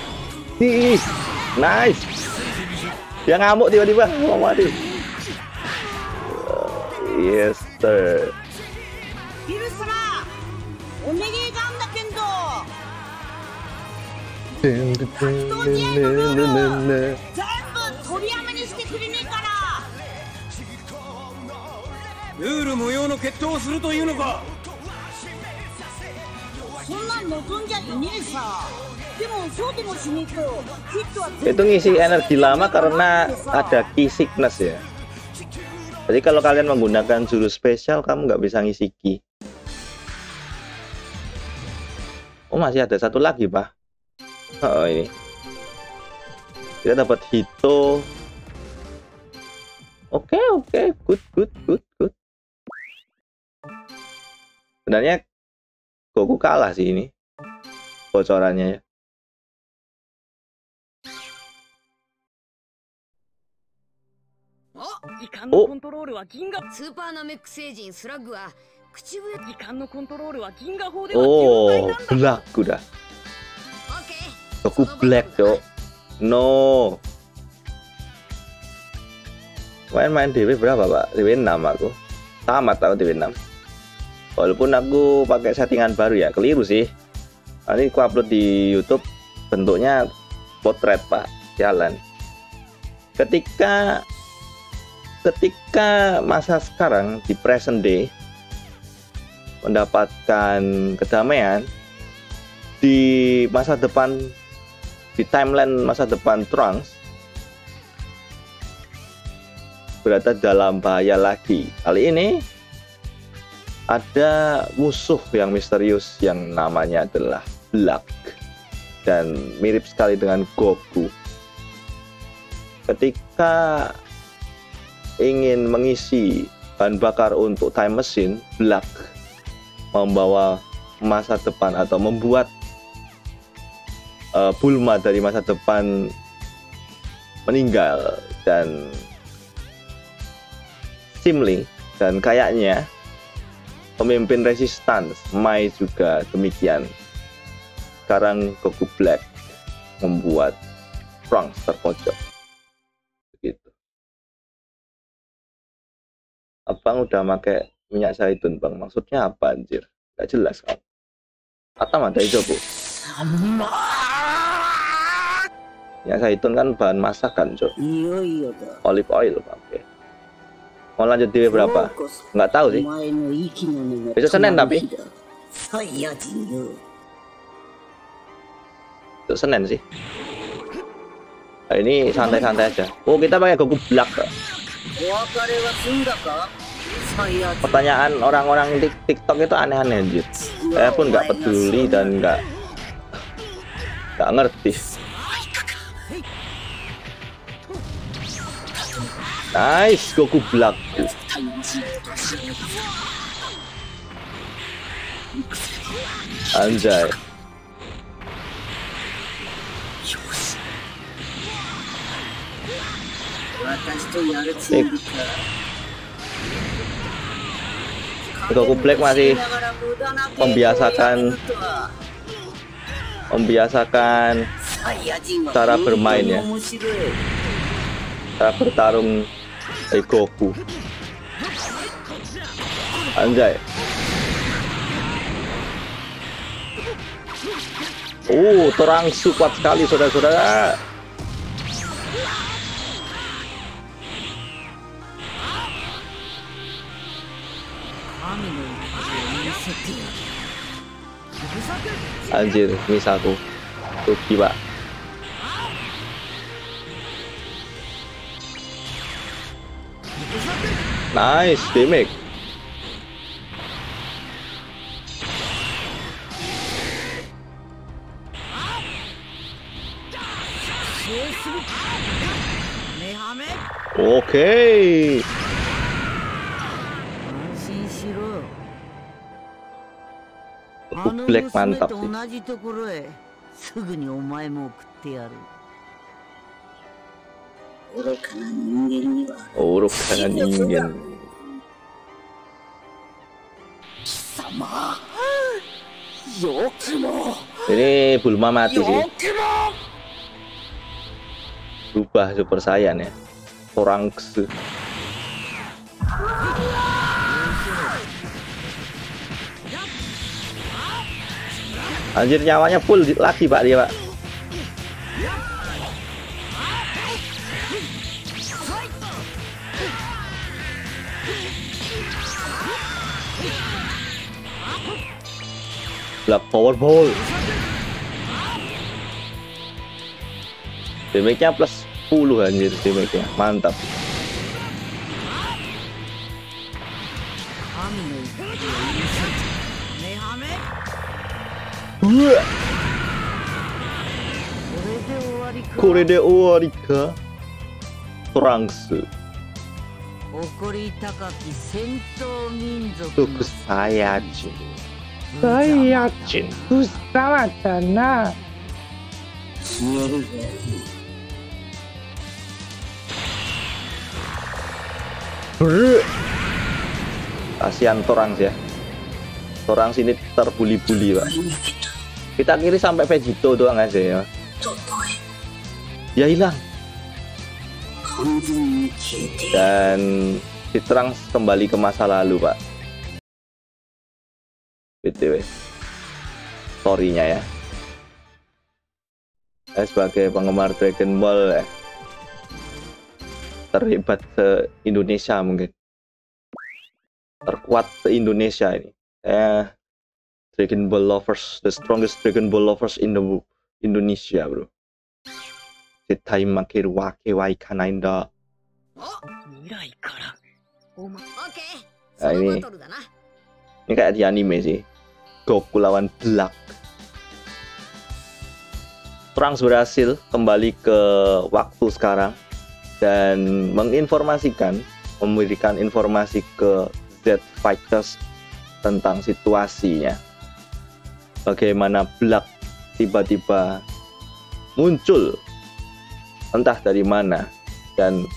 Nice. Dia ngamuk tiba-tiba. Yes sir. Itu ngisi energi lama karena ada ki sickness ya. Jadi kalau kalian menggunakan jurus spesial kamu nggak bisa ngisi ki. Oh masih ada satu lagi pak. Oh ini kita dapat Hito. Oke, good. Sebenarnya Goku kalah sih ini bocorannya ya. Oh. Oh, Black udah. Goku Black cok. No. Main-main DW berapa pak? DW 6 aku. Tamat aku DW 6. Walaupun aku pakai settingan baru ya, keliru sih. Nanti aku upload di YouTube bentuknya potret pak, jalan. Ketika masa sekarang di present day mendapatkan kedamaian di masa depan, di timeline masa depan Trunks berada dalam bahaya lagi. Kali ini ada musuh yang misterius yang namanya adalah Black dan mirip sekali dengan Goku. Ketika ingin mengisi bahan bakar untuk time machine, Black membawa masa depan atau membuat Bulma dari masa depan meninggal dan Simli dan kayaknya pemimpin resistance Mai juga demikian. Sekarang Goku Black membuat Trunks terpojok. Begitu. Abang udah pakai minyak zaitun bang, maksudnya apa anjir? Gak jelas kan? Atam ada hijau bu. Ya zaitun kan bahan masakan cok. Olive oil pakai. Mau lanjut DW berapa? Nggak tahu sih. Besok Senin tapi. Besok Senin sih. Nah, ini santai-santai aja. Oh kita pakai Goku Black. Pertanyaan orang-orang di TikTok itu aneh-aneh anjir. Saya pun nggak peduli dan nggak ngerti. Nice, Goku Black. Anjay. Sip. Goku Black masih membiasakan cara bermain ya, cara bertarung dari Goku. Anjay. Terang kuat sekali saudara-saudara. Anjir, miss aku. Rugi, Pak. Nice, damage. Oke. Black mantap sih. Uruk kanan ningen. Ini Bulma mati sih. Berubah Super Saiyan ya. Orang ke anjir, nyawanya full lagi Pak dia, Pak. Black Powerball. Damage-nya plus 10 anjir, damage-nya mantap. Kore de owari ka? Trunks. Saiyajin. Saiyajin. Kusawa-tana. Kasihan Trunks ya. Trunks ini terbuli-buli, Pak. Kita kiri sampai Vegito doang aja ya. Ya hilang. Dan si Trunks kembali ke masa lalu, Pak. BTW story-nya ya. Saya sebagai penggemar Dragon Ball ya, terhebat se-Indonesia mungkin. Terkuat se-Indonesia ini. Dragon Ball lovers, the strongest Dragon Ball lovers in the Indonesia, bro. Setai makeru wake wa ikanai nda. Nah, ini kayak di anime sih. Goku lawan Black. Trunks berhasil kembali ke waktu sekarang dan memberikan informasi ke Z Fighters tentang situasinya, bagaimana Black tiba-tiba muncul entah dari mana dan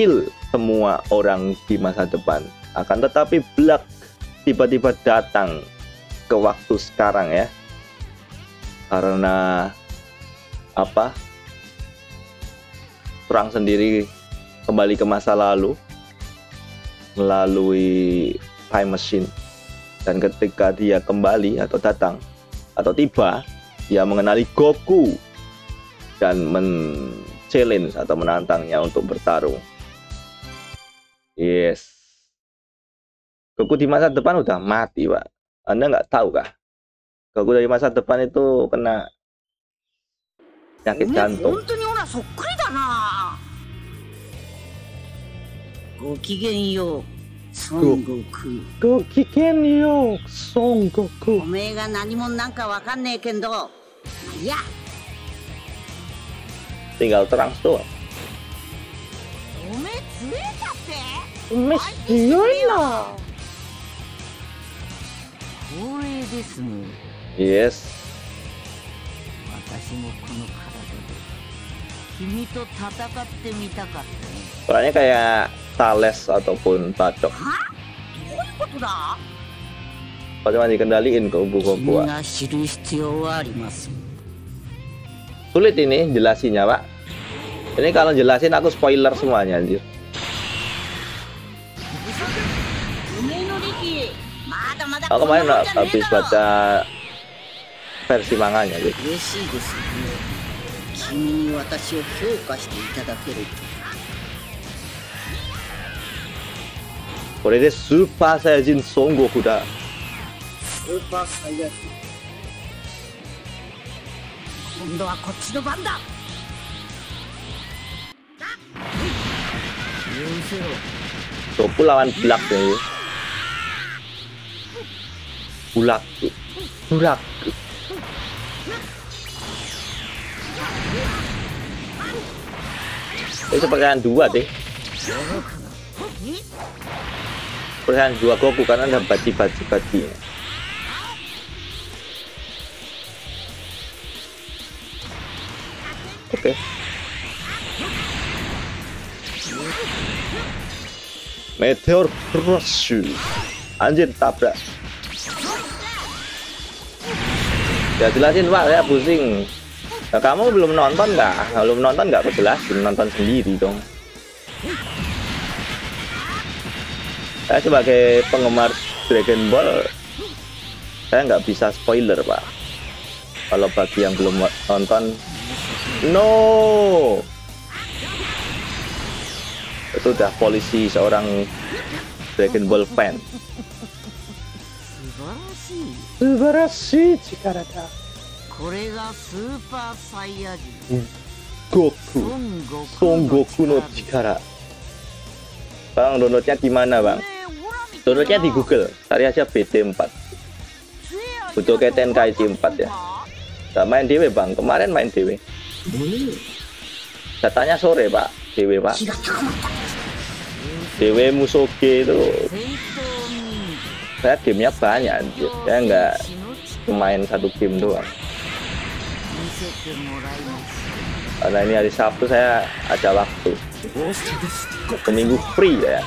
kill semua orang di masa depan. Akan tetapi Black tiba-tiba datang ke waktu sekarang ya, karena apa, Trunks sendiri kembali ke masa lalu melalui time machine. Dan ketika dia kembali atau datang atau tiba, dia mengenali Goku dan men-challenge atau menantangnya untuk bertarung. Yes. Goku di masa depan udah mati, Pak. Anda nggak tahu kah? Goku dari masa depan itu kena penyakit jantung. Gokigenyo, Son Goku. Omae ga nanimo nanka wakannei kendo. Ya. Tinggal Trunks tuh. Omae tsuetatte. Omae tsuyoi na. Korei desu ne. Yes. Watashi mo kono karada de kimi to tatakatte mitakatta. Soalnya kayak Thales ataupun Tachok. Kau cuma dikendaliin ke ubu gua. Sulit ini jelasinnya, Pak. Ini kalau jelasin aku spoiler semuanya, anjir. Aku kemarin habis baca versi manganya gitu. Kore de Super Saiyajin Son Goku da. Super Saiyajin. Kondo wa kocchi no ban da. Goku lawan Black deh. Bulak, bulak. Itu perkiraan dua deh. Perkiraan dua Goku karena ada baji-baji. Oke. Meteor Crush. Anjir tabrak. Ya jelasin Pak, saya pusing. Nah, kamu belum nonton nggak? Belum nonton nggak? Kejelasin, nonton sendiri dong. Saya sebagai penggemar Dragon Ball, saya nggak bisa spoiler Pak. Kalau bagi yang belum nonton, no. Itu udah polisi seorang Dragon Ball fan. Subarashi Chikarada. Goku Son Goku no Chikara. Bang, downloadnya gimana Bang? Downloadnya di Google, cari aja BT4 Budokai Tenkaichi 4 ya. Gak main DW Bang, kemarin main DW. Datanya sore Pak, DW Pak. DW Musoge itu saya gamenya banyak anjir, saya nggak main satu game doang karena ini hari Sabtu saya ada waktu seminggu free ya.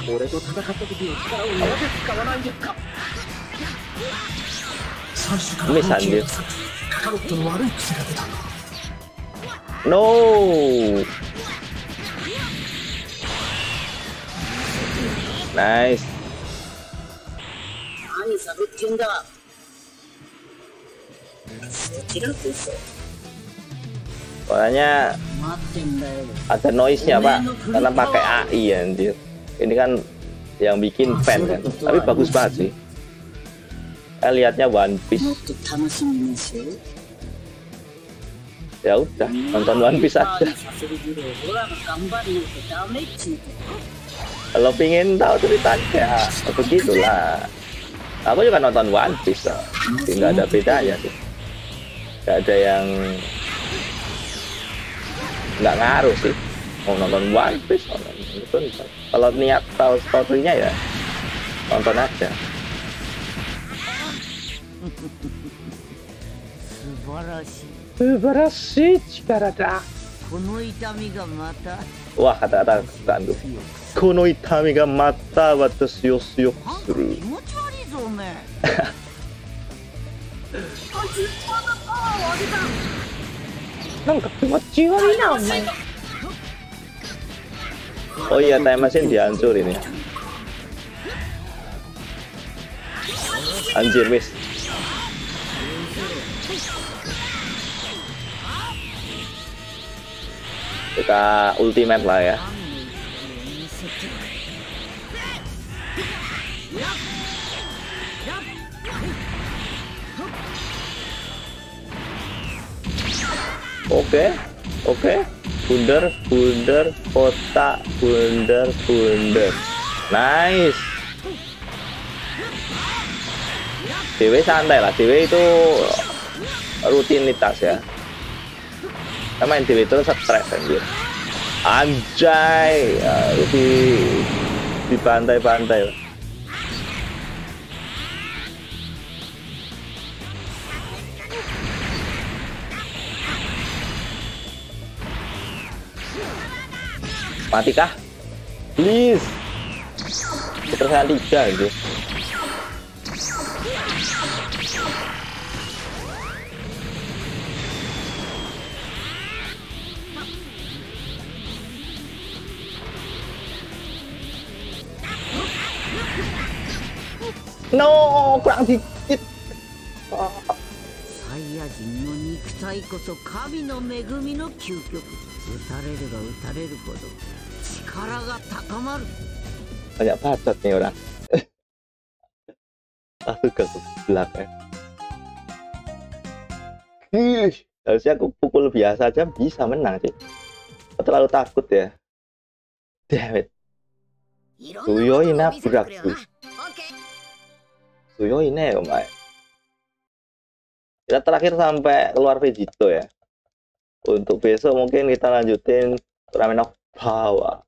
Miss anjir, no. Nice. Soalnya ada noise-nya Pak, karena pakai AI anjir. Ini kan yang bikin fan kan, tapi bagus banget sih. Saya lihatnya One Piece. Ya udah, nonton One Piece aja. Kalau pengen tahu ceritanya, begitulah. Aku juga nonton One Piece, nggak ada bedanya sih. Nggak ada yang nggak ngaruh sih. Mau nonton One Piece, nonton. Kalau niat tahu story-nya ya nonton aja. Subarashi Chikarada. Wah, kata-kata kesukaan tuh. Kono itami ga mata watashi wo suyokuru. Oh iya, time machine dihancur ini. Anjir, Whis. Kita ultimate lah ya. Oke, bundar kotak, bundar. Nice. DW santai lah, DW itu rutinitas ya. Kita main DW itu stress anjir. Anjay, di pantai-pantai. Matikah? please. Terserah tiga itu. No, kurang dikit. Oh. Banyak bacot nih orang. Aduh, Goku Black. Harusnya aku pukul biasa aja bisa menang sih. Aku terlalu takut ya. Damn it. Tuyoi na burakku. Tuyoi ne omae. Kita terakhir sampai keluar Vegito ya. Untuk besok mungkin kita lanjutin turnamen of power.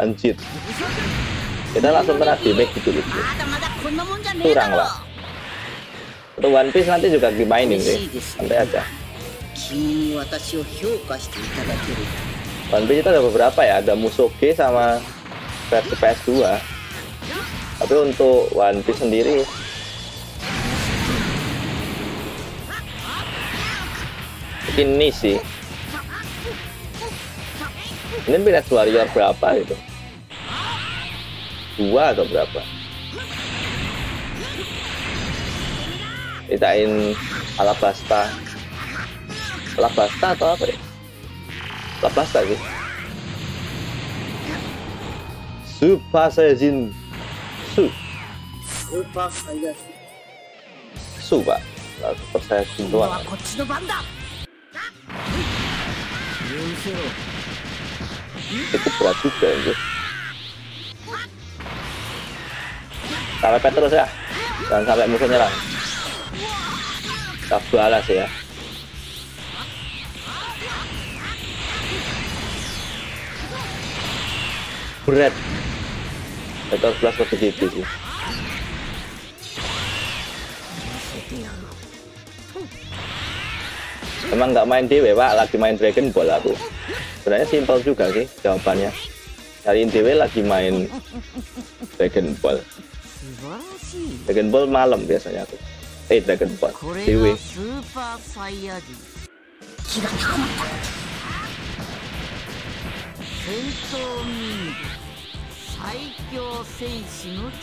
Anjir. Kita langsung kena damage gitu dulu. Kurang lah. Untuk One Piece nanti juga dimainin sih. Santai aja. One Piece kita ada beberapa ya. Ada Musoge sama versi PS2. Tapi untuk One Piece sendiri ini sih ini minat warrior berapa gitu, 2 atau berapa, ditain alabasta atau apa ya, alabasta gitu, super saiyajin nah, super saiyajin doang kan? Itu berat juga gitu. Kita lepet terus ya, jangan sampai musuh nyerang. Kita balas ya. Berat. Kita harus belas begitu sih. Emang nggak main DW Pak, lagi main Dragon Ball aku. Sebenarnya simpel juga sih jawabannya. Cariin DW lagi main Dragon Ball. Dragon Ball malam biasanya aku. Dragon Ball DW.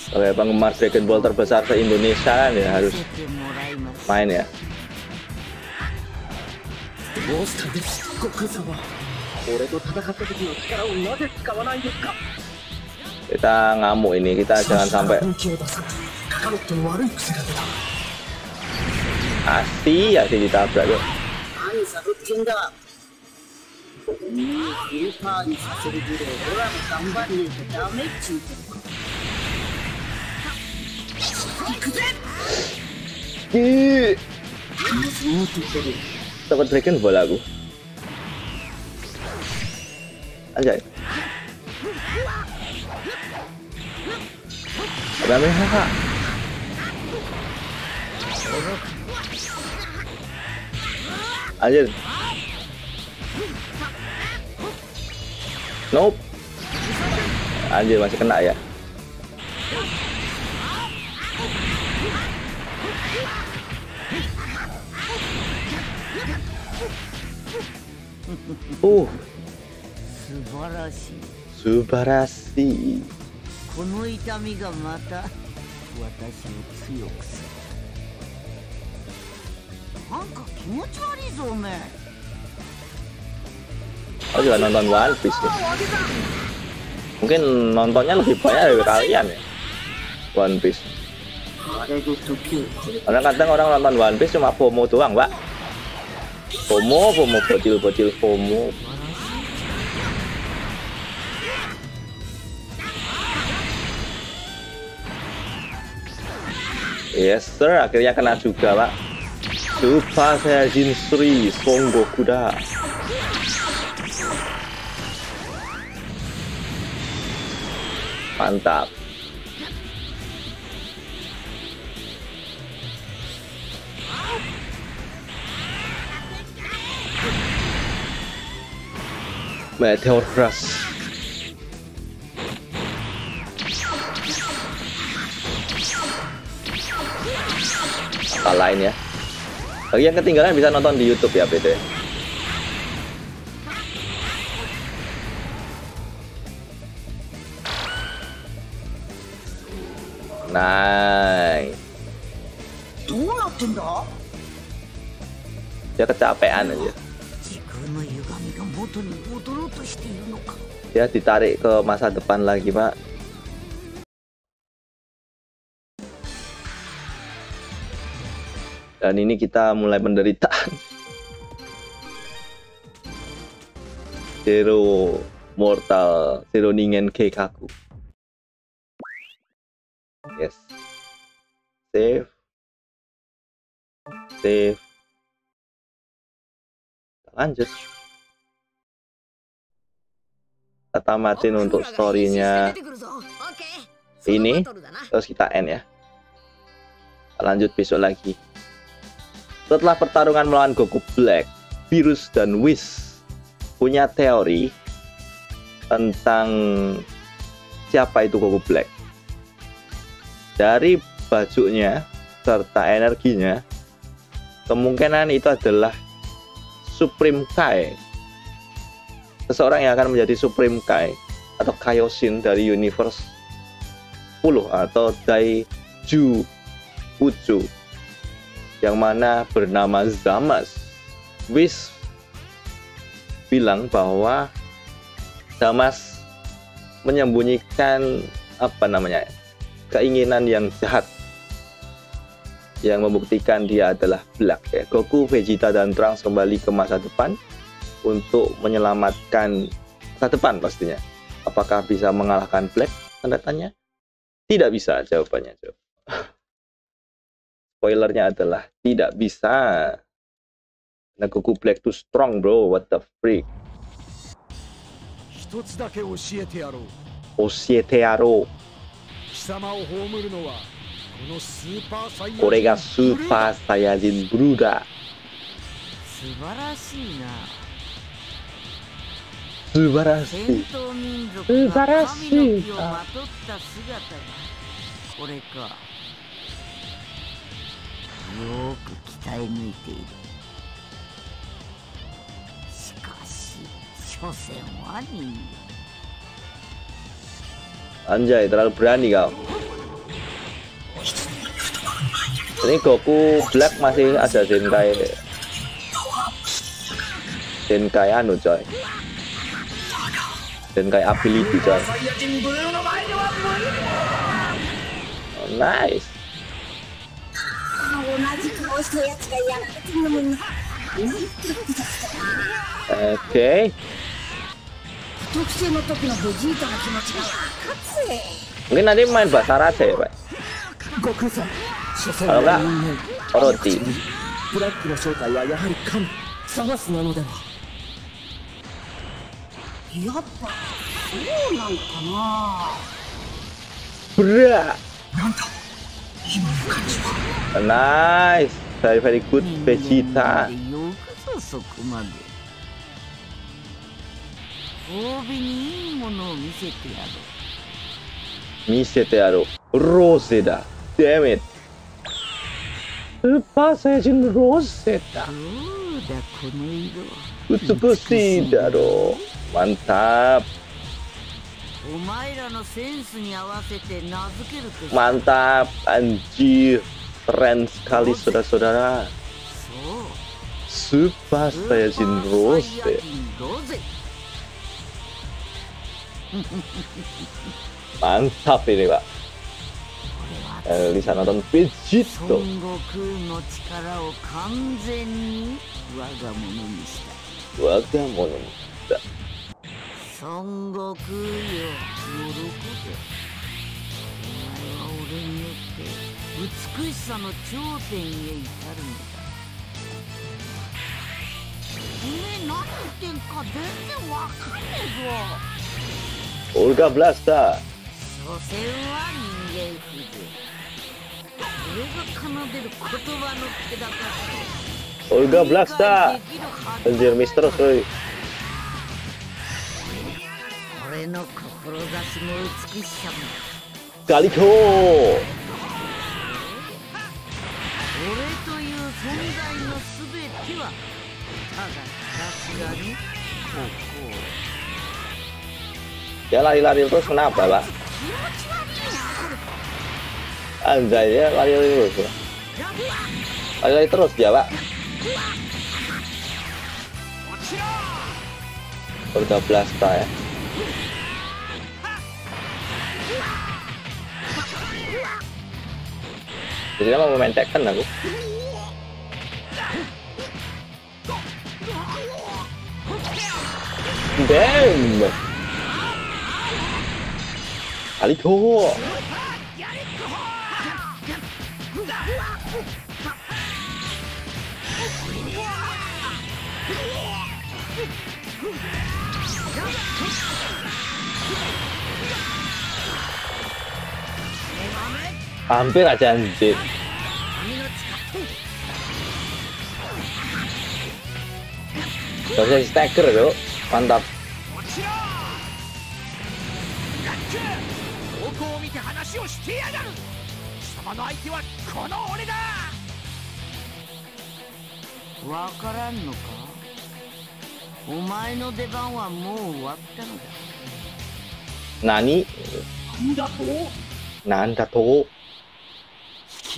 Sebagai penggemar Dragon Ball terbesar se-Indonesia ya harus main ya. Kita ngamuk ini, kita jangan sampai asli ditabrak loh. Dapat Dragon Ball aku. Anjay. Kamehameha. Anjir. Nope. Anjir masih kena ya. Subarashi. Oh juga nonton One Piece ya. Mungkin nontonnya lebih banyak dari kalian ya One Piece. Karena kadang orang nonton One Piece cuma FOMO doang Pak. FOMO, bocil-bocil FOMO. Yes sir, akhirnya kena juga Pak. Super Saiyajin 3 Son Goku da. Mantap. Meteor Crush. Apa lain ya? Bagi yang ketinggalan bisa nonton di YouTube ya, BT. Nice. Dia kecapean aja. Dia ditarik ke masa depan lagi, Pak. Dan ini kita mulai penderitaan. Zero Mortal, Zero Ningen Keikaku. Yes. Save. Save. Lanjut, kita tamatin untuk storynya ini, terus kita end ya. Kita lanjut besok lagi. Setelah pertarungan melawan Goku Black, Beerus dan Whis punya teori tentang siapa itu Goku Black. Dari bajunya serta energinya, kemungkinan itu adalah Supreme Kai, seseorang yang akan menjadi Supreme Kai atau Kaioshin dari universe 10 atau Daiju Uchu, yang mana bernama Zamasu. Whis bilang bahwa Zamasu menyembunyikan keinginan yang jahat, yang membuktikan dia adalah Black ya. Goku, Vegeta, dan Trunks kembali ke masa depan untuk menyelamatkan masa depan pastinya. Apakah bisa mengalahkan Black? Tanda tanya. Tidak bisa jawabannya. Spoilernya adalah tidak bisa. Nah, Goku Black too strong bro, what the freak. Osietearo. Kore ga Super Saiyajin Blue da. Subarashii. Subarashii. Anjay, terlalu berani kau. Ini Goku Black masih ada Zenkai coy, Zenkai ability coy. Oh, nice. Oke. Mungkin nanti main bahasa raja ya Pak. Kalau enggak, Orochi. Nice, very good Vegeta. Misete aru, Rose da. Damn it. Super Saiyajin Rosetta. Utsubushi daro. Mantap. Mantap, anjir. Keren sekali saudara-saudara. Super Saiyajin Rosetta. Mantap ini Pak. Bisa nonton Vegito. Wagamonomista. Olga Blaster. Olga Blaster. Anjir misterius, coy. Galiko. Dia lari-lari terus kenapa, Pak? Anjay, dia lari-lari terus. Lari-lari terus dia, Pak. Udah blasta ya. Jadi mau main Tekken aku. Damn. Aliko. Hampir aja anjir. Harusnya di stagger loh. Mantap. Nani? Nanda to? No.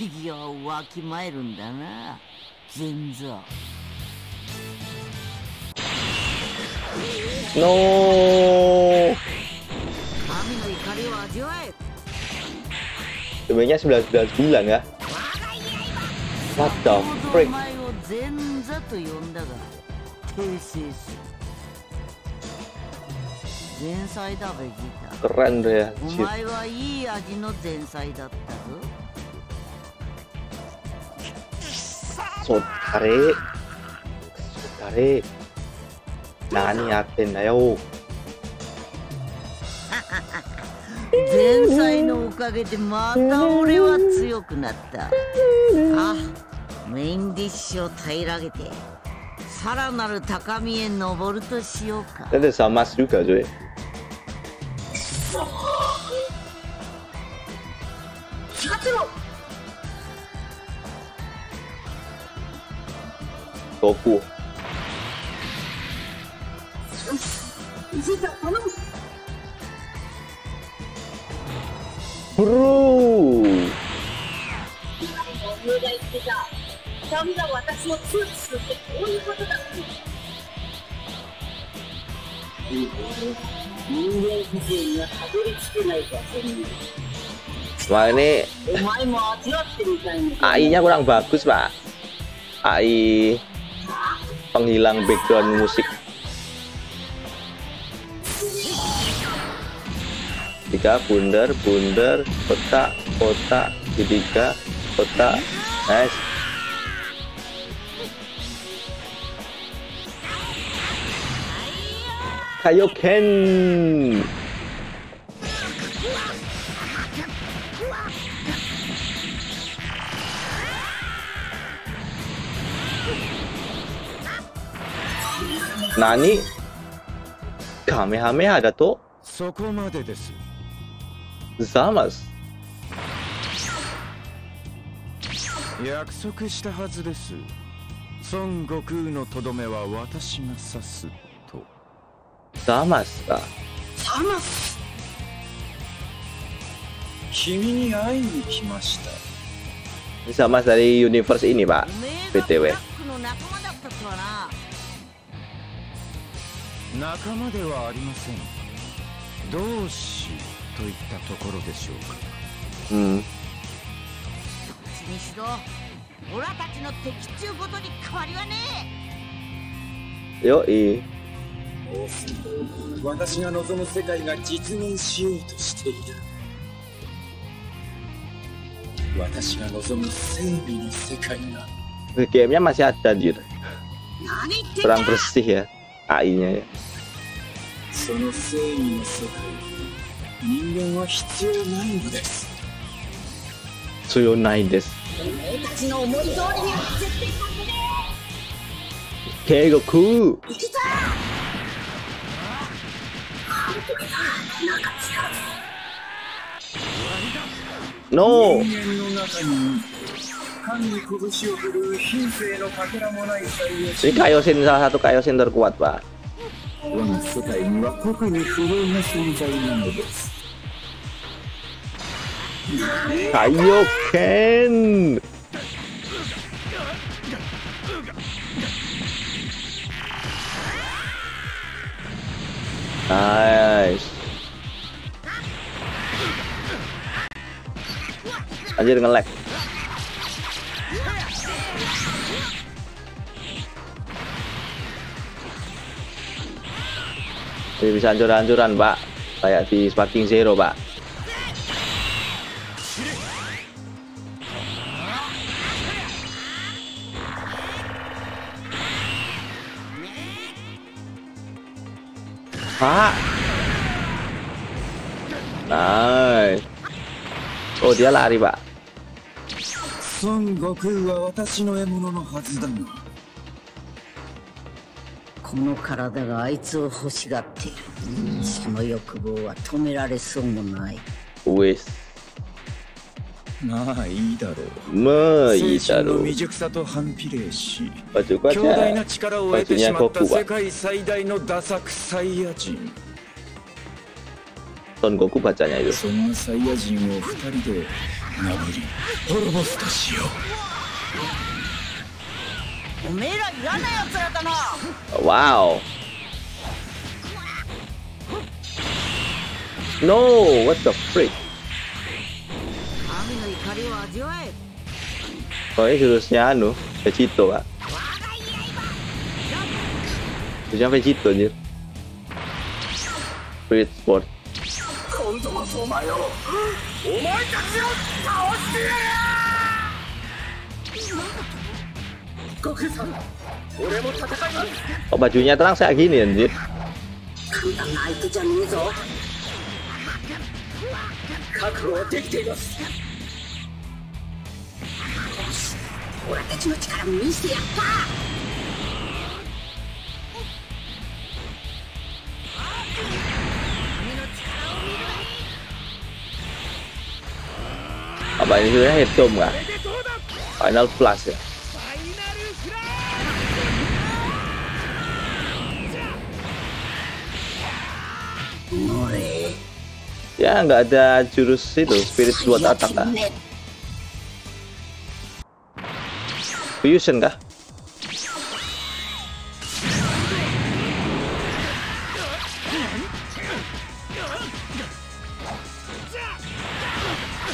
Sebenarnya 19 bulan ya. What the freak? Keren deh ya. Sotare. Sotare. Nani yatten da yo. Zensai no okage de mata ore wa tsuyoku natta. Ah, main dish o tairagete saranaru takami e noboru to shiyou ka. Dede sama suru ka, Joe. Goku. Bro. Wah, ini AI-nya kurang bagus, Pak. AI penghilang background musik. Tiga bundar kotak ketiga kotak, nice. Kaioken. Nani? Kamehameha da to? Sokomade desu. Zamasu. Yakusoku shita hazu desu. Son Goku no todome wa watashi ga sasu to. Zamasu da. Zamasu. Kimi ni ai ni kimashita. Ini Zamasu dari universe ini, Pak. BTW. Nakama de wa arimasen. Doushi. Yo, i. Game-nya masih ada, anjir. Kurang bersih ya AI-nya ya. Tsuyonai desu. Goku. No! Ini Kaiosin, salah satu Kaiosin terkuat, Pak. Kaioken! Nice. Anjir nge-lag. Jadi bisa hancur-hancuran, Pak. Kayak di Sparking Zero, Pak. Pak. Nice. Oh, dia lari, Pak. Son Goku wa watashi no emuno no hazu da. この体があいつを欲しがっている。その欲望は止められそうもない。Whis。まあいいだろう。まあいいだろう。未熟さと反比例し、強大な力を得てしまった世界最大のダサくサイヤ人。Son Goku bacanya itu。そのサイヤ人を二人で殴り滅ぼすとしよう。Wow. No, what the freak? Oh, ini jurusnya anu, Vegito, Pak. Jurusnya Vegito, anjir. Spirit Bomb. Oh, bajunya terang kayak gini, anjir. Apa ini sudah hitung nggak? Final Flash ya. Ya, nggak ada jurus itu, Spirit Sword Attack kah? Fusion kah?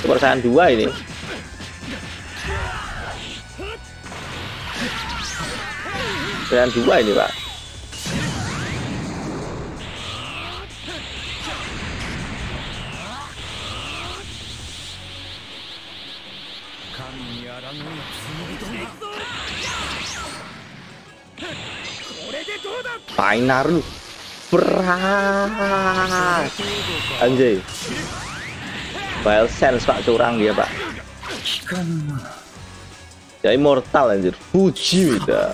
Persaingan dua ini. Persaingan dua ini, Pak. Painaru berat, anjay. Wild Sense, Pak, curang dia, Pak. Ya immortal, anjir. Fuji udah.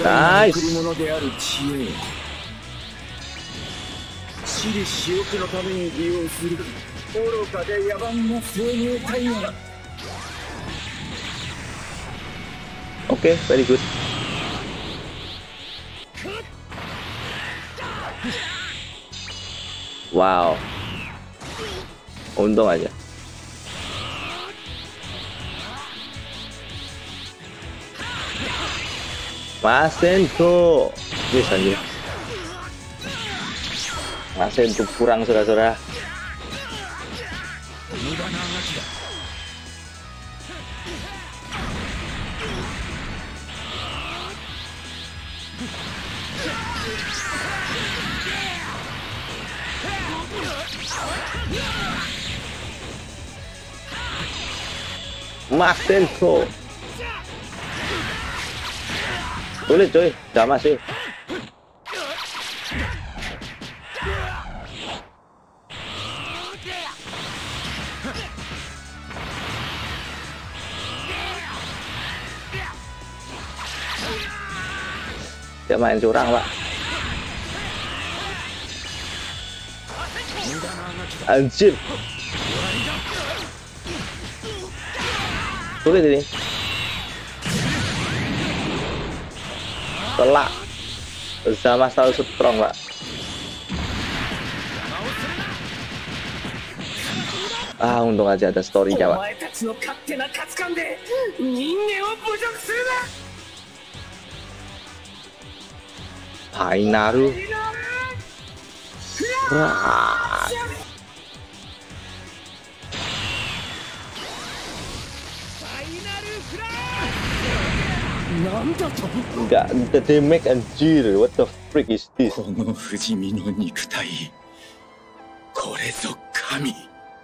Nice. Oke, very good. Wow. Untung aja. Masen tuh, bisa nih. Masen tuh kurang, saudara-saudara. Masen tuh. Sulit, cuy, sama sih. Gak main curang, Pak. Anjir. Sulit ini. Telak. Zama selalu strong, Pak. Ah, untung aja ada story-nya, Pak. Hainaru. Wah. Enggak, the damage anjir. What the freak is this?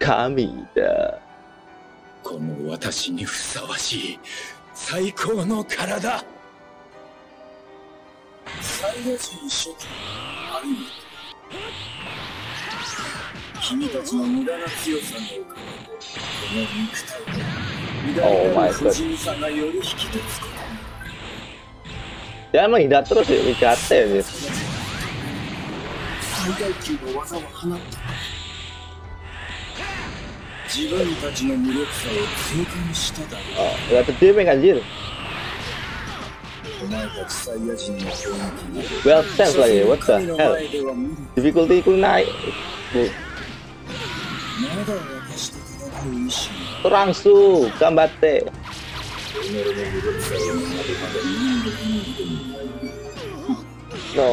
Kami da. Oh my god. Jangan menghindar terus ya, Mikate ya. Oh, gak terdimek anjir. Well sense lagi, what the hell. Difficulty ku naik. Terangsu, gambate. No,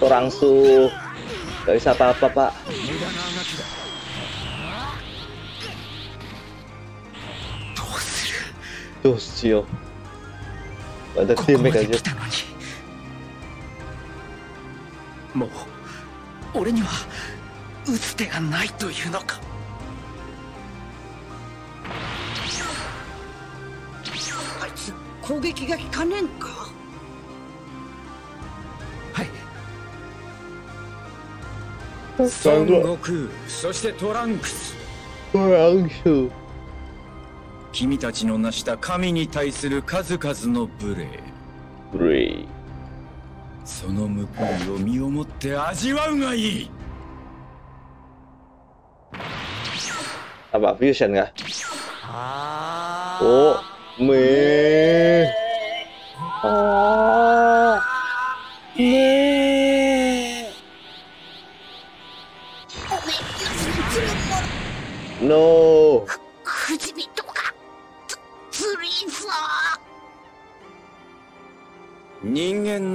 terangsu, gak bisa apa-apa, Pak. Tuh, Cio. Ada damage aja. Mau, ore ni wa utsute ga nai to iu no ka? Aitsu kogeki ga kikanen ka? Hai. Son Goku, soshite Trunks. Trunks. 君たちの成した神に対する数々の無礼。無礼。その報いを身をもって味わうがいい。あば、フューションが。お、め。あ。ね。No。 人間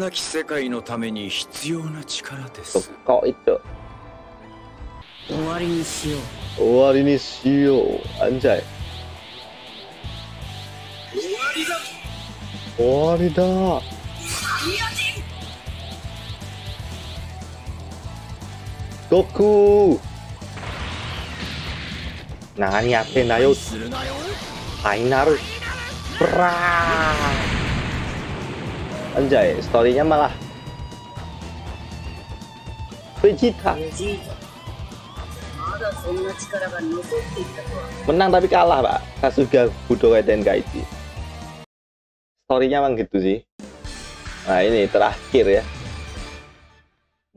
Anjay, story-nya malah Vegito. Menang tapi kalah, Pak. Kasuga Budokai Tenkaichi. Story-nya emang gitu sih. Nah, ini terakhir ya.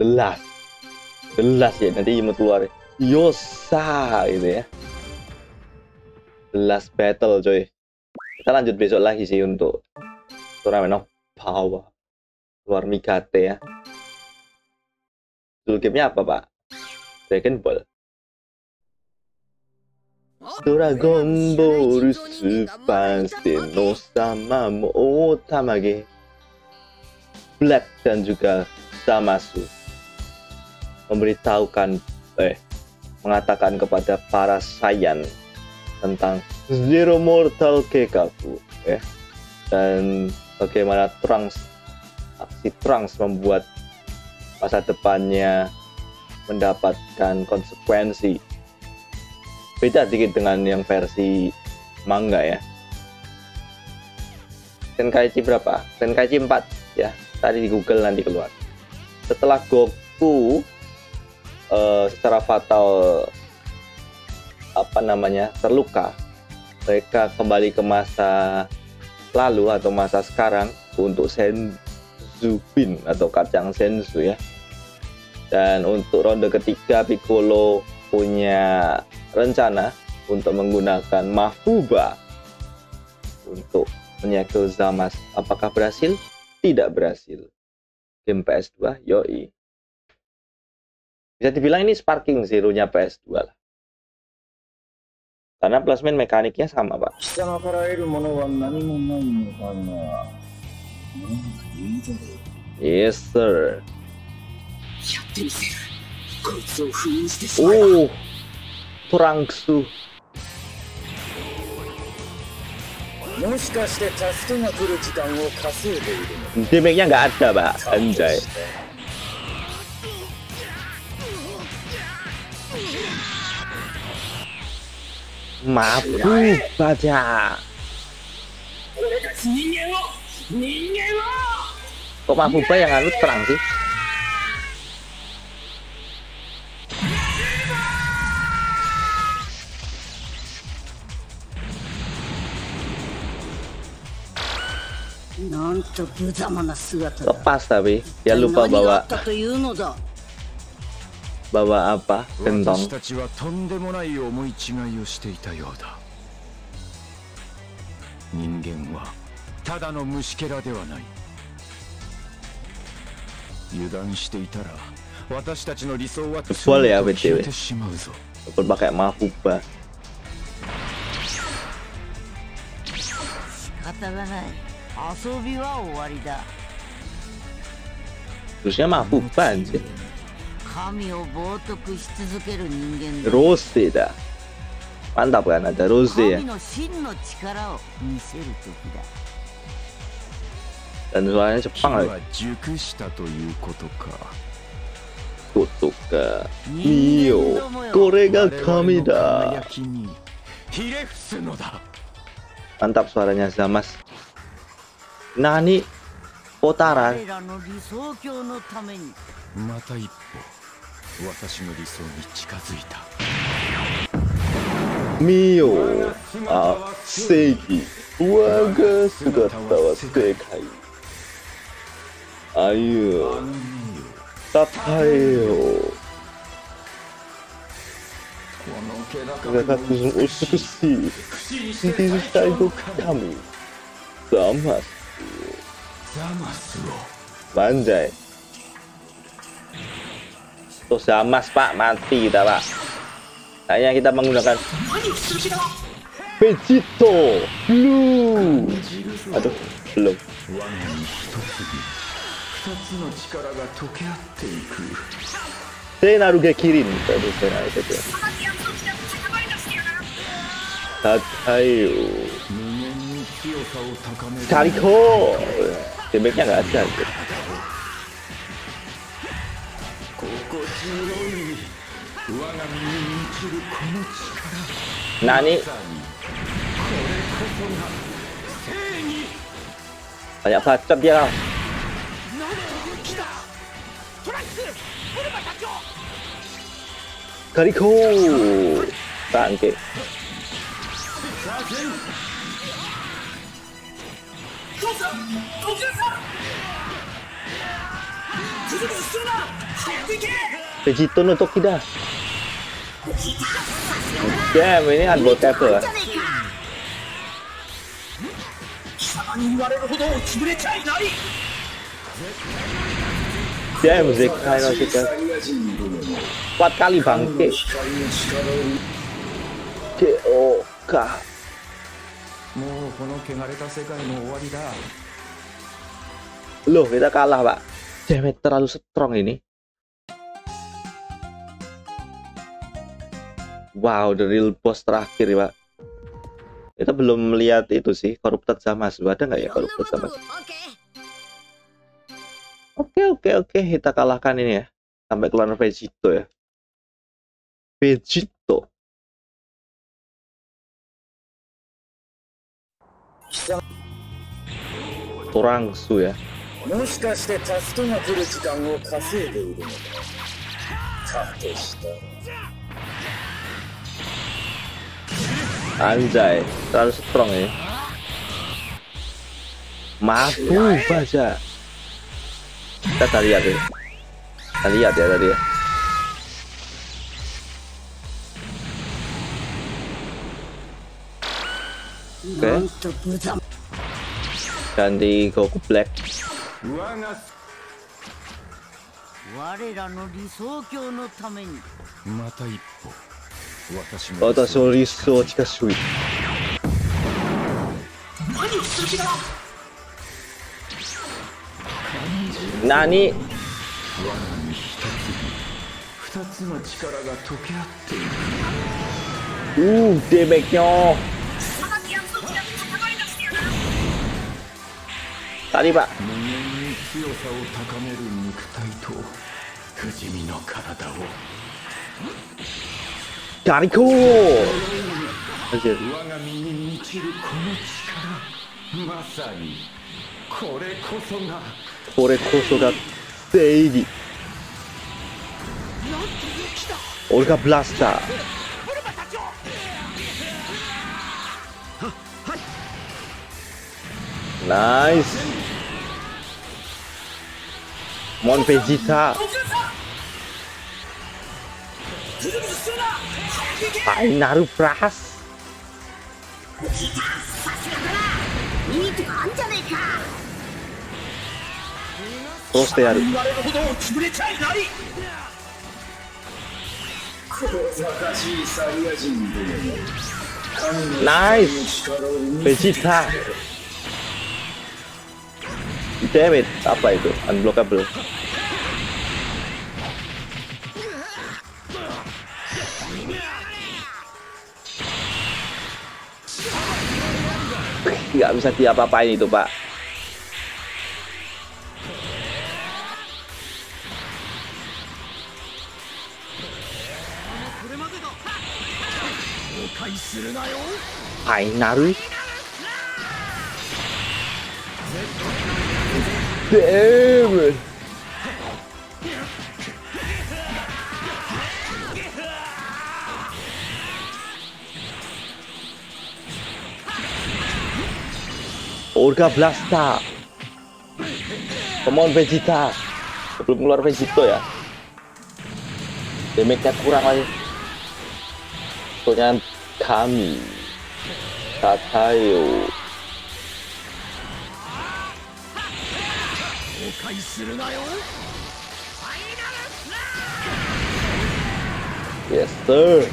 Jelas ya, nanti imut keluar. Yosa gitu ya. The last battle, coy. Kita lanjut besok lagi sih untuk turnamen power luar Mikate ya. Judul game-nya apa, Pak? Dragon Ball. Dragon Ball Sparking Zero sama Monaka, Black dan juga Zamasu memberitahukan mengatakan kepada para Saiyan tentang Zero Mortal Kekaku ya. Dan bagaimana aksi Trunks membuat masa depannya mendapatkan konsekuensi. Beda dikit dengan yang versi manga ya. Tenkaichi berapa? Tenkaichi 4 ya. Tadi di Google nanti keluar. Setelah Goku secara fatal terluka, mereka kembali ke masa lalu atau masa sekarang untuk Senzu Senzu Bean atau kacang Senzu ya. Dan untuk ronde ketiga Piccolo punya rencana untuk menggunakan Mahfuba untuk menyegel Zamasu. Apakah berhasil? Tidak berhasil. Game PS2, yoi. Bisa dibilang ini Sparking Zero-nya PS2 lah. Karena plasmen mekaniknya sama, Pak. Yes, sir. Turangsu. Damage-nya nggak ada, Pak. Anjay. Maaf, baca. Kok Mahfuba yang harus terang sih? Lepas tapi dia lupa bawa apa? Gentong. Betul ya BTW. Betul pakai Mahfuba. Terusnya Mahfuba anjir. Rose dah. Mantap kan, ada Rose ya. Dan suaranya Jepang lagi. Kotoka Mio Korega kami dah. Mantap suaranya Zamasu. Nah ini Potara. Mio, Seiki, waga sugatawa Zenkai. Ayo, tatayo. Kami, Zamasu. Banjai. Tuh Zamasu Pak, mati kita Pak. Kayaknya kita menggunakan Vegito Blue. Aduh, belum. Senaruge Kirin. Tatayo. Kariko. Damage-nya nggak ada. Nah ini banyak bacot dia lah. Kariko bangke. Vegito no Tokida. Damn, ini unblockable. Damn, Zenkai no Tokida. Kuat kali bangke. KOK. Loh, kita kalah, Pak. Damage terlalu strong ini. Wow, the real boss terakhir, Pak. Kita belum melihat itu sih, Corrupted Zamasu. Ada nggak ya Corrupted Zamasu? Oke, kita kalahkan ini ya. Sampai keluar Vegito ya. Vegito. Turangsu ya. Anjay, terlalu strong ya. Mahfuba aja. Kita lihat ya tadi ya. Oke. Ganti Goku Black. Nani? Damage-nya. Tadi, Pak. Dariku. Olga Blaster. Nice. Mon Vegeta. Final Blast. Nice. Vegeta. Damn it, apa itu? Unblockable. Nggak bisa diapa-apain itu, Pak. Final. Damn. Olga Blasta. Come on Vegeta. Belum keluar Vegito ya. Damage-nya kurang lagi. Dengan kami Tatayo. Yes sir.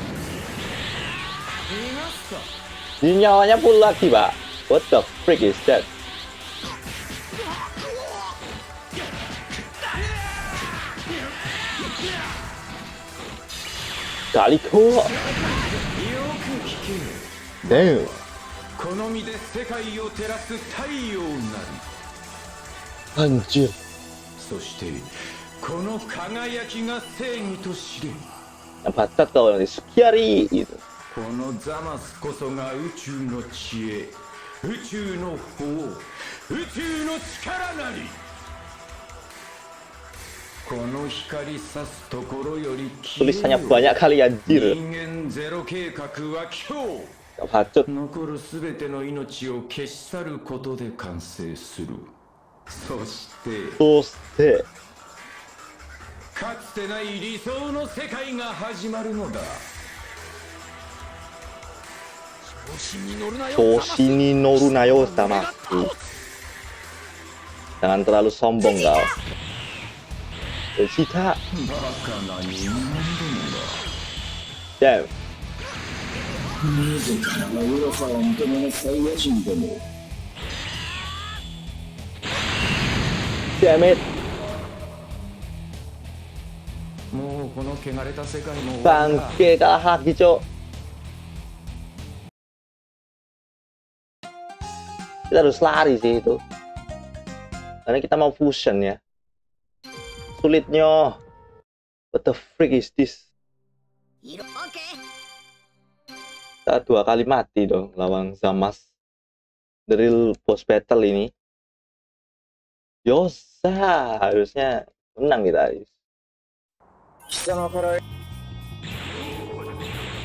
Nyawanya pun lagi, Pak. What the freak is that? Galiko. Damn. Anjir. Nampak kau yang disekiari itu. Tulisannya banyak kali anjir. Kapacut. Soste. Toshini noru nayo sama. Jangan terlalu sombong kau. Vegeta. Damn. Damn it. Bangke kalah lagi, Cok. Kita harus lari sih itu. Karena kita mau fusion ya. Sulitnya. What the freak is this? Kita 2 kali mati dong lawan Zamasu. The real boss battle ini. Yosa harusnya menang kita.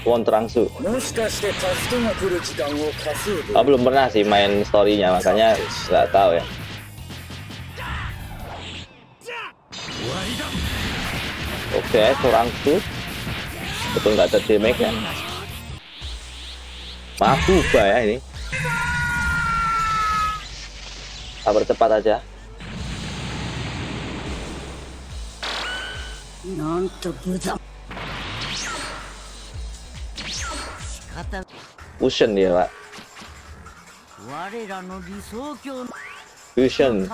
Wontransu. Ah, belum pernah sih main storynya, makanya nggak tahu ya. Oke, kurang tuh. Betul nggak ada damage ya. Mahfuba ya ini. Sabar cepat aja. Fusion ya Pak. Fusion.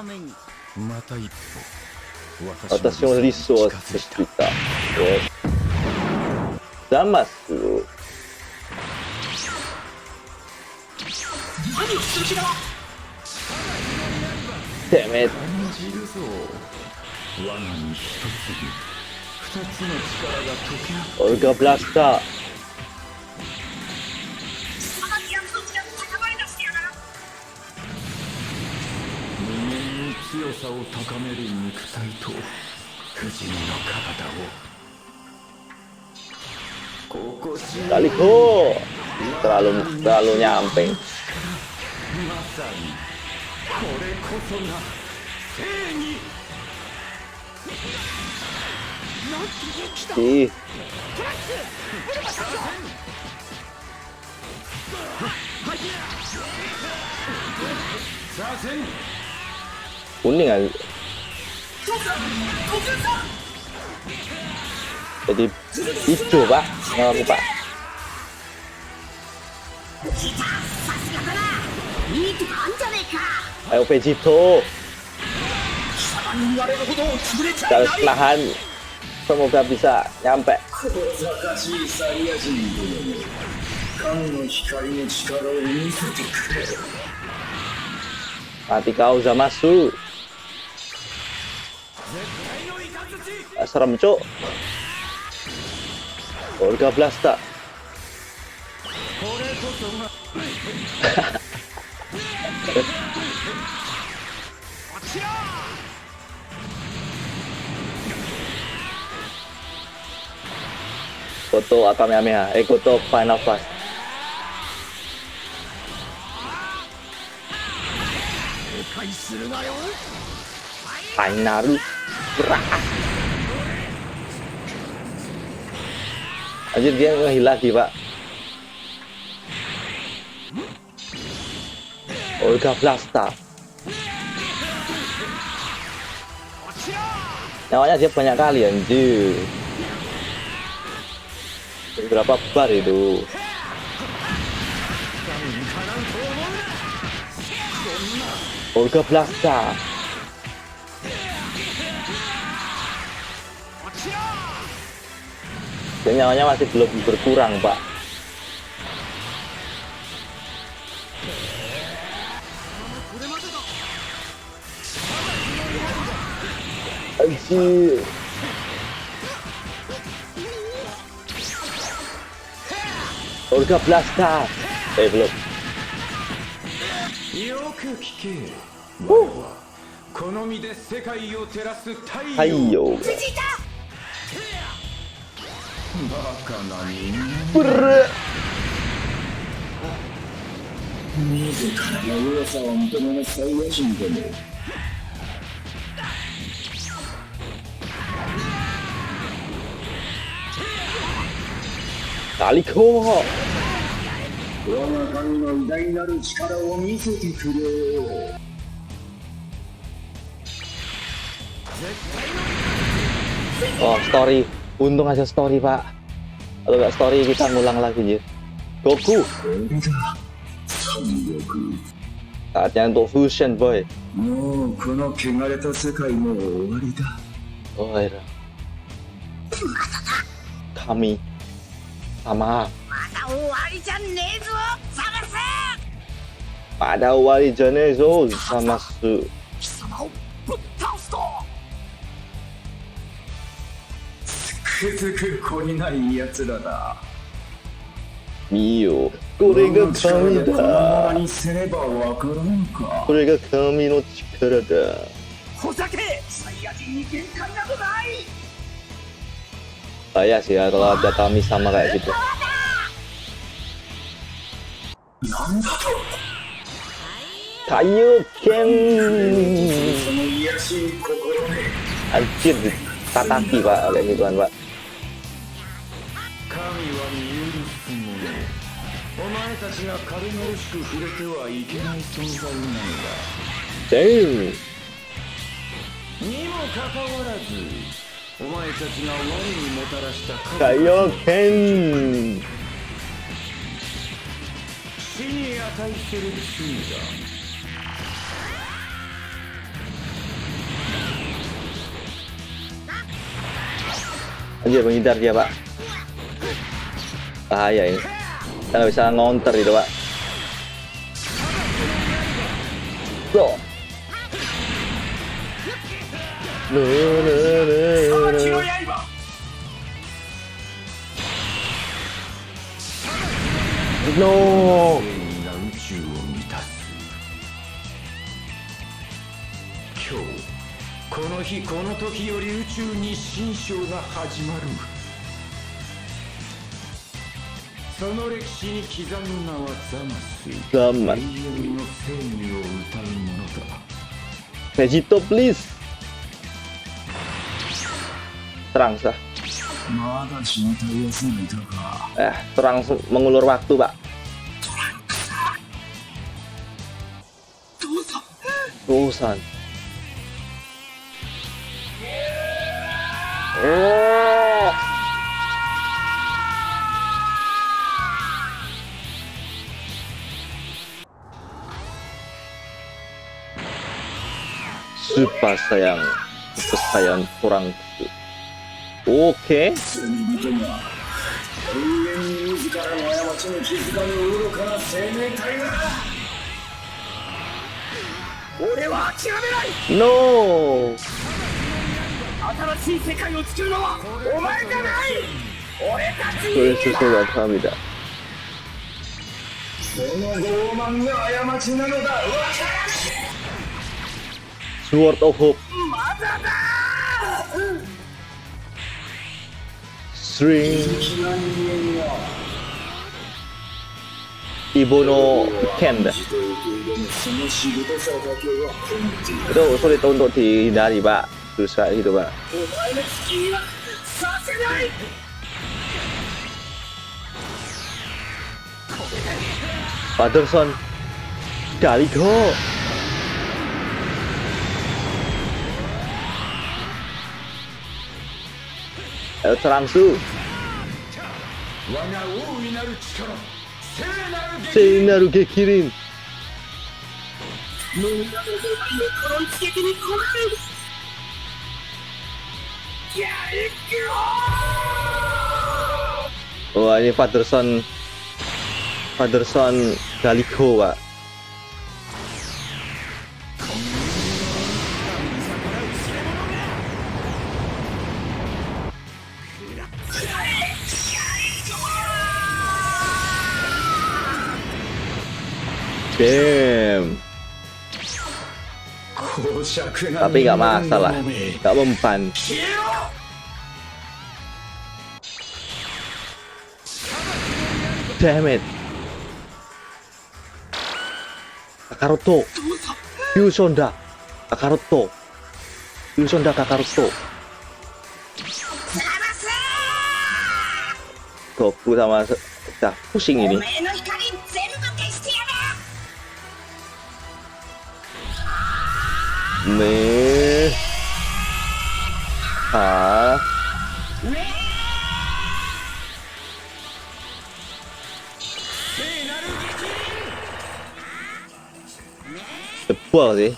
Atas yang resource kita. Zamasu. Demet. Olga Blaster. Kaliho terlalu nyampe. Kuning aja. Jadi hijau Pak, nggak apa Pak. Ayo Vegito. Harus lahan. Semoga bisa nyampe. Mati kau Zamasu. Serem cuk. Olga Blasta. Goto Kamehameha, Goto Final Flash. Final Flash. Anjir dia ngehilang lagi Pak. Olga Blasta. Nyawanya dia banyak kali anjir. Berapa bar itu? Olga Blasta. Nyawanya masih belum berkurang, Pak. Anjir. Olga Blasta. Belum. Ayo. Berat. Kali kau. Oh story, untung aja story Pak. Kalau nggak story kita ngulang lagi ya. Goku. Saatnya untuk fusion boy. Oh era. Kami sama. Pada wali Janezo sama su. Mio, korega kami no chikara da. Saya sih kalau ada kami sama kayak gitu. Kaioken. Anjir tataki pak, kayak gituan pak. Damn. Kaioken. Anjir, menghindar dia pak. Bahaya ini. Kita nggak bisa ngonter itu pak. Loh. No. Vegito, please. Terang sah. Terang mengulur waktu pak. Dosan. Super sayang, kurang. Oke. No. Sword of Hope. String. Ibo no Ken. Itu sulit untuk dihindari pak. Susah gitu pak. Patterson dari go. Senzu. Seinaru Gekirin. Wah, ini Patterson Galico, Pak. Damn. Tapi nggak masalah, nggak mempan. Damn it. Kakaroto, Yusonda, Kakaroto, Goku sama udah pusing ini. Me ah tebal sih.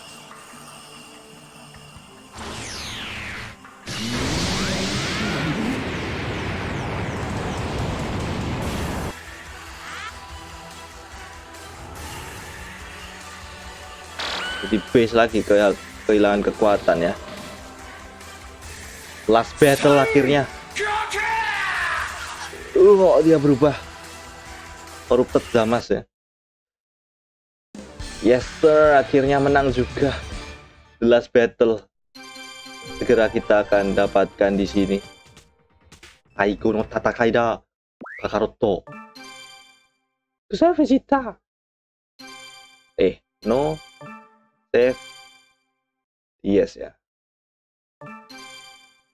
Jadi base lagi kayak kehilangan kekuatan ya. Last battle akhirnya. Kok dia berubah? Corrupted Zamasu ya. Yes sir, akhirnya menang juga. The last battle. Segera kita akan dapatkan di sini. Aigo no Tatakai da Kakaroto. Bisa Vegeta. No. Save. Yes ya.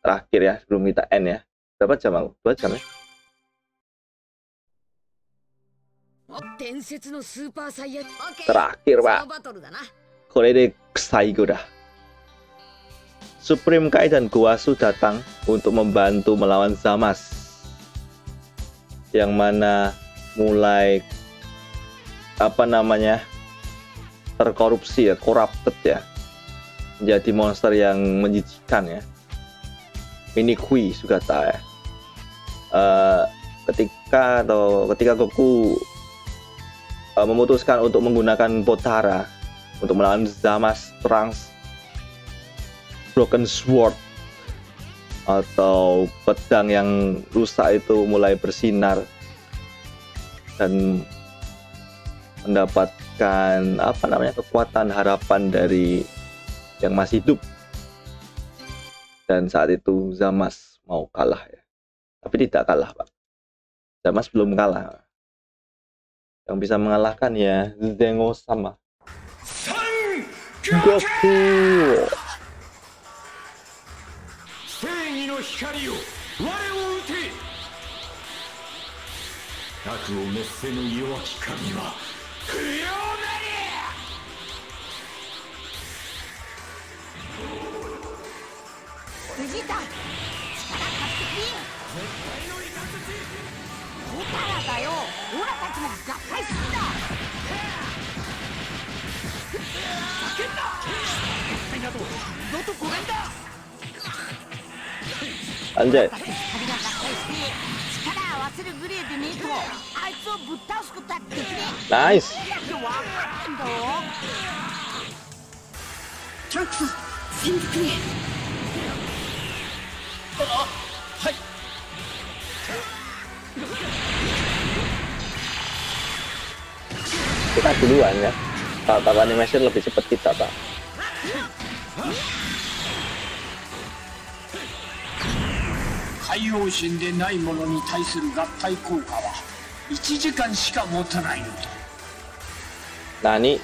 terakhir ya, sebelum kita end ya. Berapa jam aku? 2 jam ya? Terakhir pak. Korede Saigo dah. Supreme Kai dan Guasu datang untuk membantu melawan Zamasu, yang mana mulai apa namanya terkorupsi ya, corrupted ya, menjadi monster yang menjijikkan ya, Minikui Sugata ya. Ketika Goku memutuskan untuk menggunakan Potara untuk melawan Zamasu Trunks Broken Sword atau pedang yang rusak itu mulai bersinar dan mendapatkan apa namanya kekuatan harapan dari yang masih hidup. Dan saat itu Zamasu mau kalah ya, tapi tidak kalah pak. Zamasu belum kalah, yang bisa mengalahkan ya Zeno sama Goku. Anjay. Nice. Kita duluan ya. Tata animasi lebih cepat kita, Pak. Kaioshin de nai mono ni taisuru gattai kouka wa 1 jikan shika motanai no to. Nani?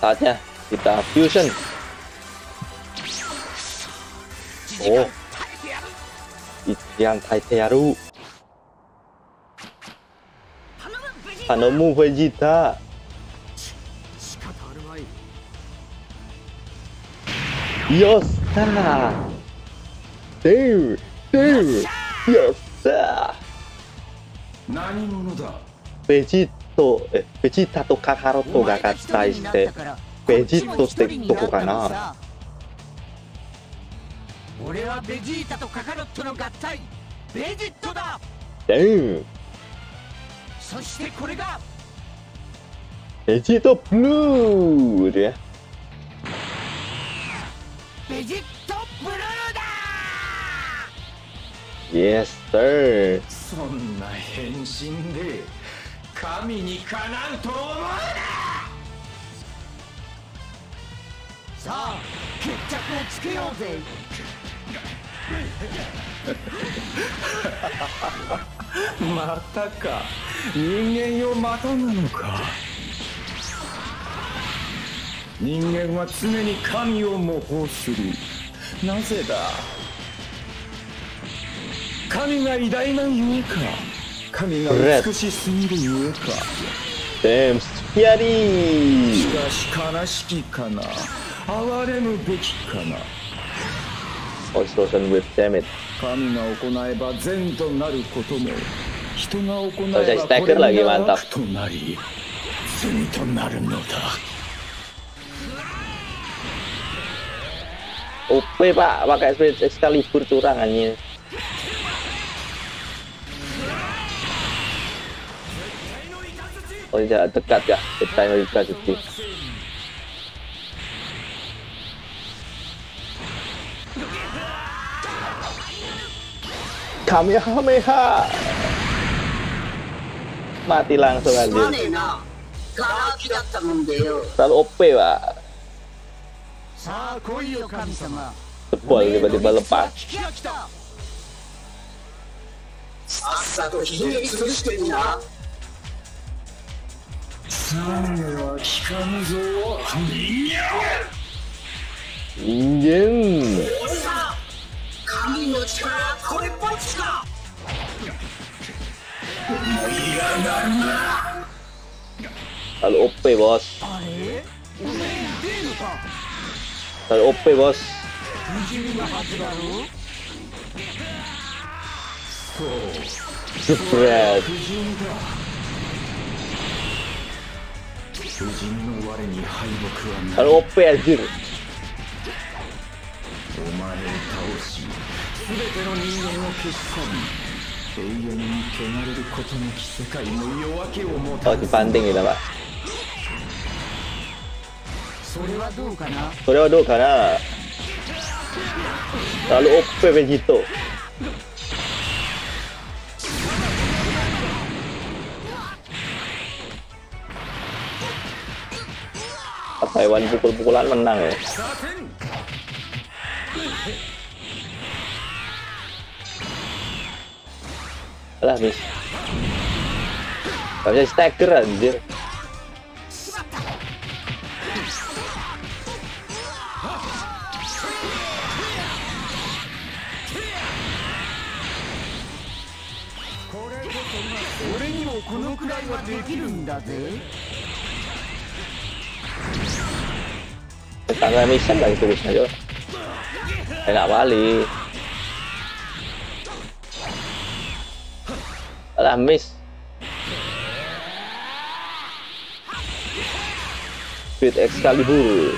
Saatnya kita fusion. Oh. Ichiran taite yaru. Anomu Vegeta. Yosta, dude, Yosta. Nani mono da? Vegito, Vegeta to Kakaroto ga gattai shite, Vegito shite doko kana? Ore wa Vegeta to Kakaroto no gattai, Vegito da. Dude. Soshite kore ga Vegito Blue ya. Vegito Blue da! Yes sir. Sonna henshin de kami ni kanau to omou na. Sa, ketchaku o tsukeyou ze. Mata ka ningen o mata nano ka? 人間は常に神を模倣する。なぜだ。神が偉大なゆえか。神が美しすぎるゆえか。Damn, scary. しかし悲しきかな。哀れむべきかな。神が行えば善となることも、人が行えばこれが悪となり、罪となるのだ。OP pak, pakai Spirit Excalibur curang anjir. Oh iya, dekat ya, dekat juga sedih. Kamehameha. Mati langsung anjir. Terlalu OP pak. Tebal tiba-tiba lepas. 人間。神の力これっぽっちか。Terlalu OP bos. Terlalu OP bos. Jebret. Terlalu OP anjir. Oh, dipanting kita pak. Sorewa dou kana. Terlalu OP Vegito. Apa hewan pukul-pukulan menang ya? Alah bis. Gak bisa stagger anjir. Tangan mission lagi terus aja. Enak kali. Alah miss. Speed Excalibur.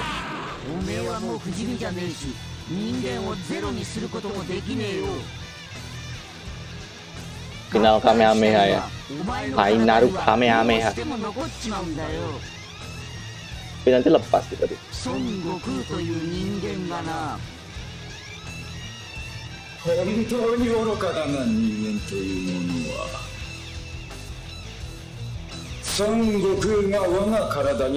Final Kamehameha ya. Hainaru Kamehameha. Tapi nanti lepas gitu tadi. Gagal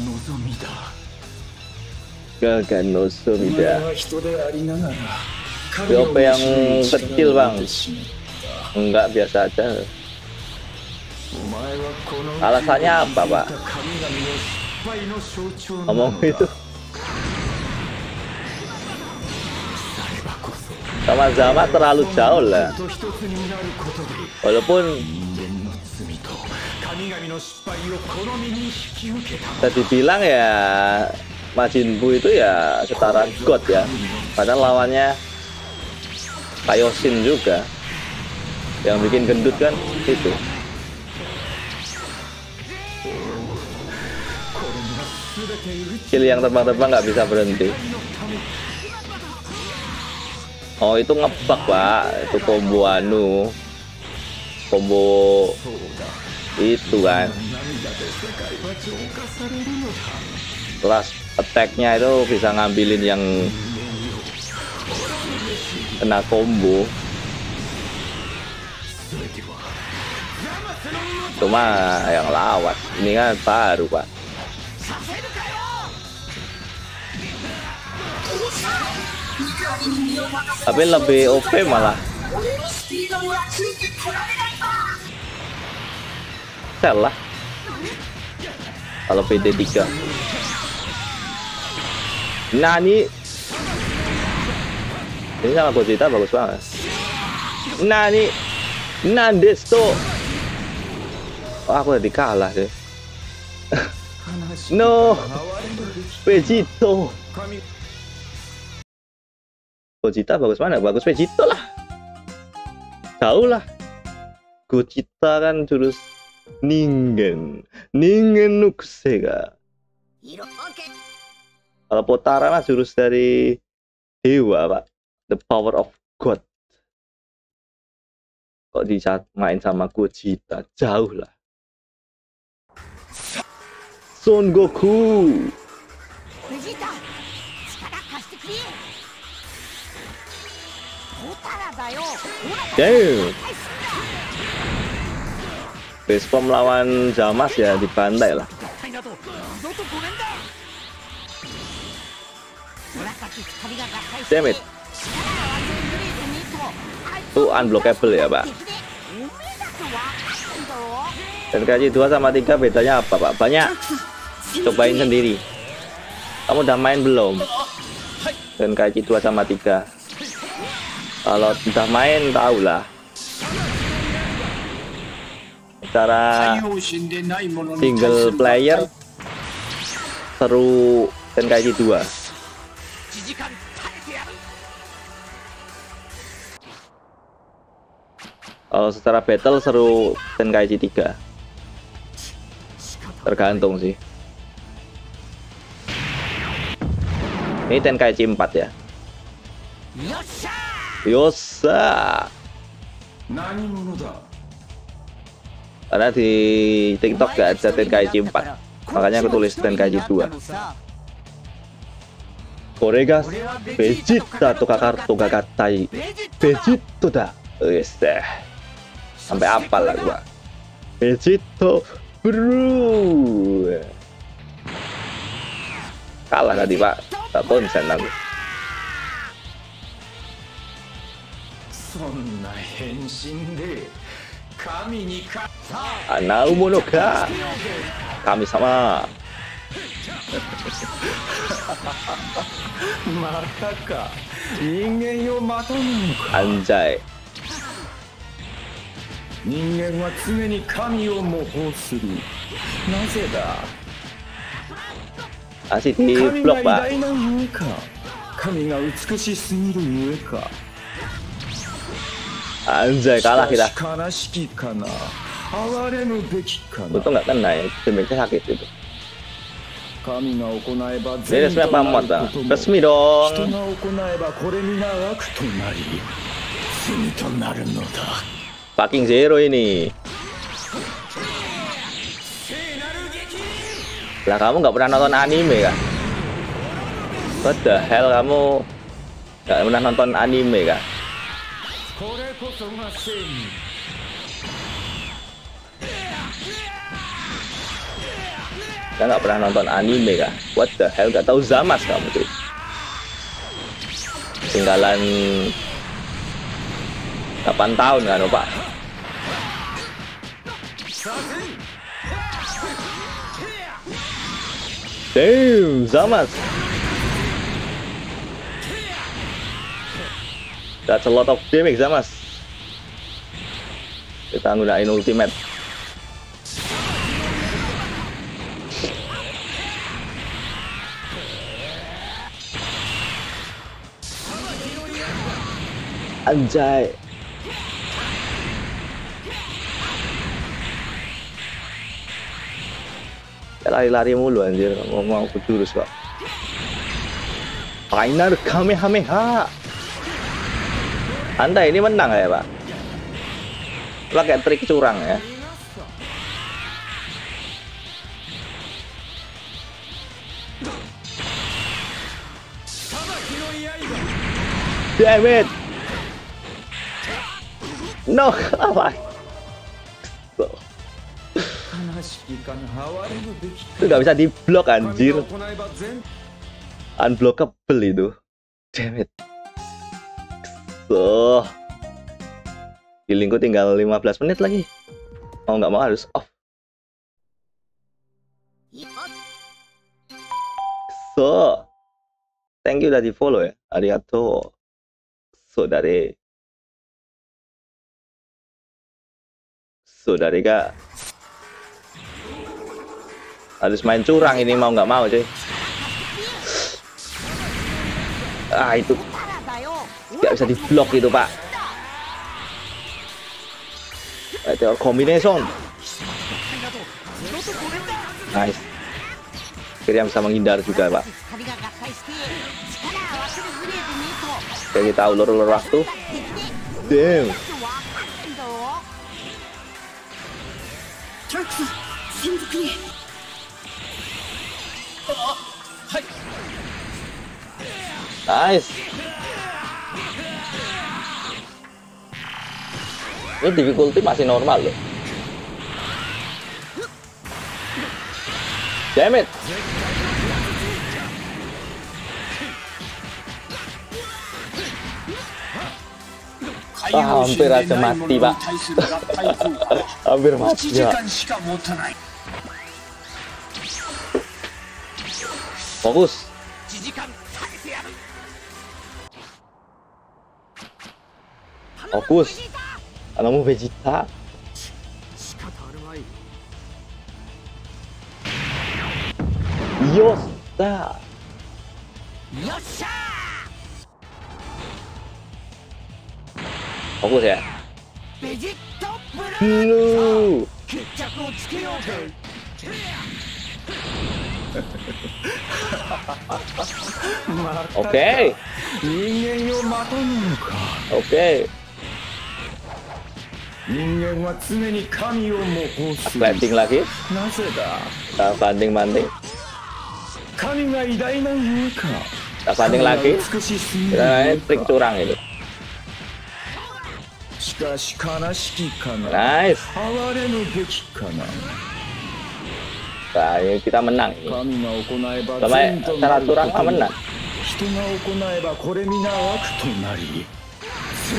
nozomi dah. BOP yang kecil bang. Enggak biasa aja. Alasannya apa pak? Ngomong itu sama-sama terlalu jauh lah. Walaupun bisa dibilang ya Majin Buu itu ya setara God ya, padahal lawannya Kaioshin juga yang bikin gendut kan itu. Kill yang terbang-terbang nggak bisa berhenti. Oh itu ngebug pak, itu combo anu, combo itu kan. Last attack-nya itu bisa ngambilin yang kena combo. Cuma yang lawan ini kan baru pak. Tapi lebih OP malah salah kalau PD3. Nah ini sama Gogeta bagus banget. Nah ini Nandesto. Oh, aku udah kalah deh. No Vegito. Gogeta bagus mana? Bagus Vegito lah. Tahu lah. Gogeta kan jurus Ningen. Ningen Nuksega. Kalau Potara mah jurus dari Dewa, Pak. The Power of God. Kok main sama Gogeta? Jauh lah. Son Goku. Damn. Respon melawan Zamas ya dibantai lah. Damn it. Itu unblockable ya pak. Tenkaichi 2 sama 3 bedanya apa, Pak? Banyak. Cobain sendiri. Kamu udah main belum? Tenkaichi 2 sama 3. Kalau udah main tahulah. Secara single player seru Tenkaichi 2. Kalau secara battle seru Tenkaichi 3. Tergantung sih. Ini Tenkaichi 4 ya. Yosa. Karena di TikTok gak ada Tenkaichi 4, makanya aku tulis Tenkaichi 2. Koregas Vegeta Togakatai Vegito da. Yes deh. Sampai apal lah gua. Vegito bro. Kalah tadi, Pak. Tak konsen aku. Anau Monaka, kami sama. Anjay. Asik di blok, Pak. Anjay, kalah kita. Untung nggak kena ya, sebenernya sakit itu. Ini resmi apa mod, Bang? Resmi dong. Sparking Zero ini. Lah, kamu nggak pernah nonton anime kan? What the hell, kamu nggak pernah nonton anime kan? Kita nggak pernah nonton anime kah? What the hell, nggak tahu Zamas kamu tuh. Tinggalan 8 tahun kan, Pak? Damn, Zamas. That's a lot of damage, Zamas. Kita gunain ultimate. Anjay. Lari-lari mulu anjir, mau aku jurus, Pak. Final Kamehameha. Anda ini menang ya, Pak? Pakai trik curang ya. Damn it. No, kalah. Itu nggak bisa diblok anjir. Unblockable itu. Damn it. Tuh, healingku tinggal 15 menit lagi. Mau nggak mau harus off. So, thank you udah di follow ya. Arigato, saudari. Saudari kak, harus main curang ini mau nggak mau cuy. Ah itu. Gak bisa diblok itu, Pak. Meteor Combination. Nice. Akhirnya bisa menghindar juga, Pak. Oke, kita ulur-ulur waktu. Damn. Nice. Ini difficulty masih normal loh. Damn it. Ah, hampir aja mati, Pak. Hampir mati, ya. Fokus. Fokus. Anakmu Vegeta. Yosta. Fokus ya. Lu. Oke. Banting lagi. Kita banting-banting. Kita banting lagi. Kita main trik curang itu. Nice. Nah, kita menang. Sama cara curang kita menang.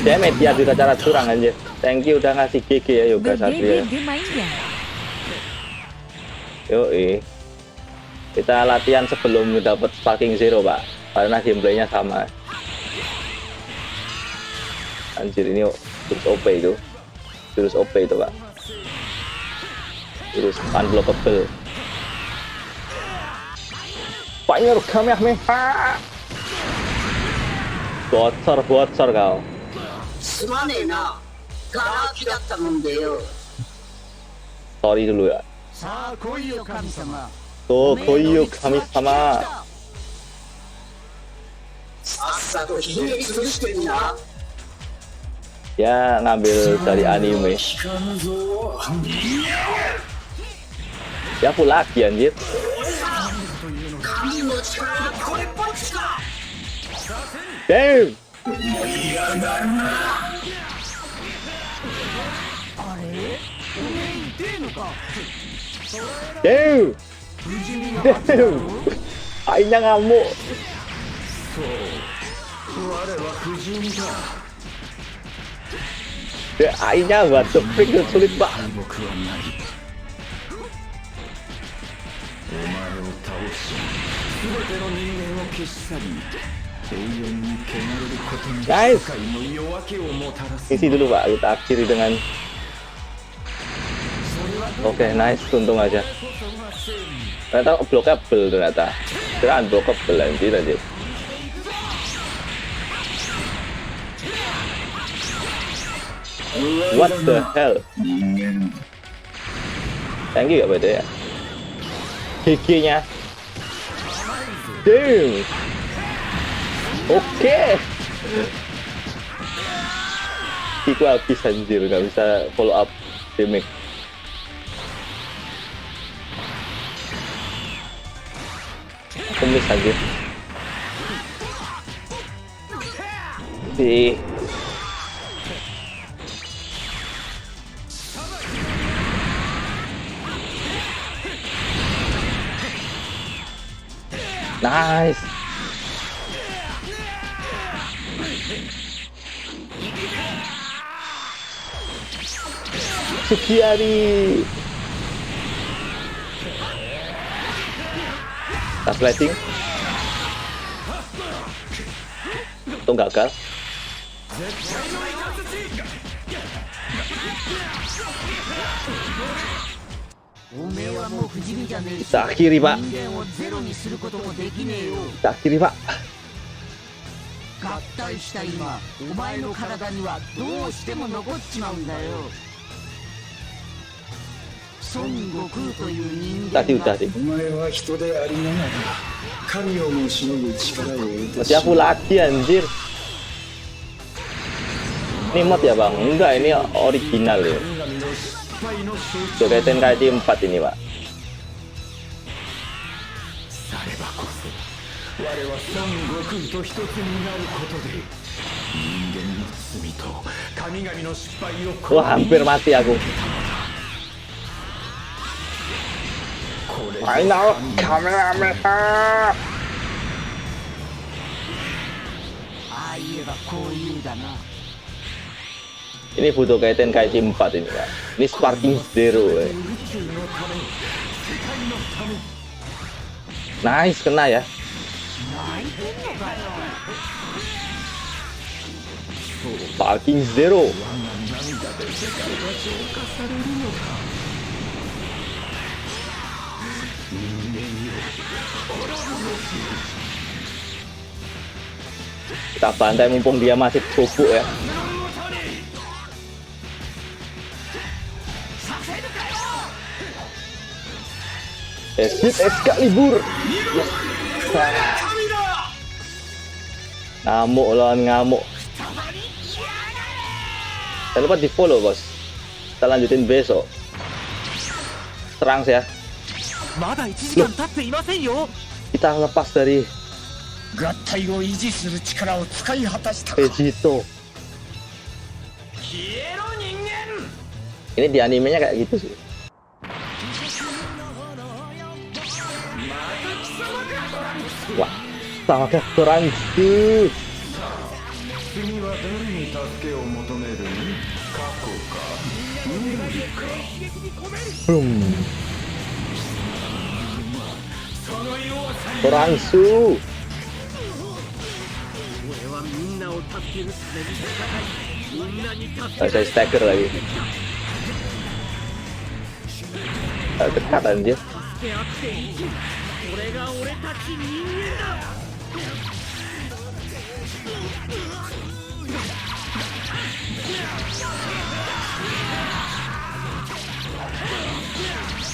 Damage ya, juga cara curang anjir. Thank you udah ngasih GG ya Yoga Satria. Yoi. Kita latihan sebelum dapat Sparking Zero, Pak. Karena gameplaynya sama. Anjir ini jurus OP itu. Jurus OP itu, Pak. Jurus unblockable. Fire Kamehameha. Bocor kau. Sorry dulu ya. Tuh, koyo kami-sama. Ya, ngambil dari anime. Ya, aku lagi anjir. Damn. Damn. Akhirnya ngamuk. Ya, akhirnya buat tepik sulit, Pak. Guys, isi dulu, Pak. Kita akhiri dengan oke, nice, untung aja. Ternyata blockable ternyata. Kira unblockable anjir aja. What the hell? Thank you gak beda ya? GG-nya. Damn. Oke. Kiku habis anjir, gak bisa follow up damage. Kemis anjir. Di nice. Sukiyari. Splashing. Untung gagal. Kita akhiri, Pak. Kita akhiri, Pak. Tadi udah sih. Masih aku lagi anjir. Ini mod ya, Bang? Enggak, ini original ya. Budokai Tenkaichi 4 ini, Pak. Wah, hampir mati aku. Final Kamehameha. Ini Budokai Tenkaichi 4 ini, Pak. Ini Sparking Zero. Nice, kena ya. Sparking Zero. Kita bantai mumpung dia masih bubuk ya. Hit Excalibur. Ngamuk lawan ngamuk. Jangan lupa di follow bos. Kita lanjutin besok. Serang ya. Loh, kita lepas dari Vegito. Ini di animenya kayak gitu sih. Wah, sama kayak orang itu. Orang su. Saya stagger lagi. Dekatan dia.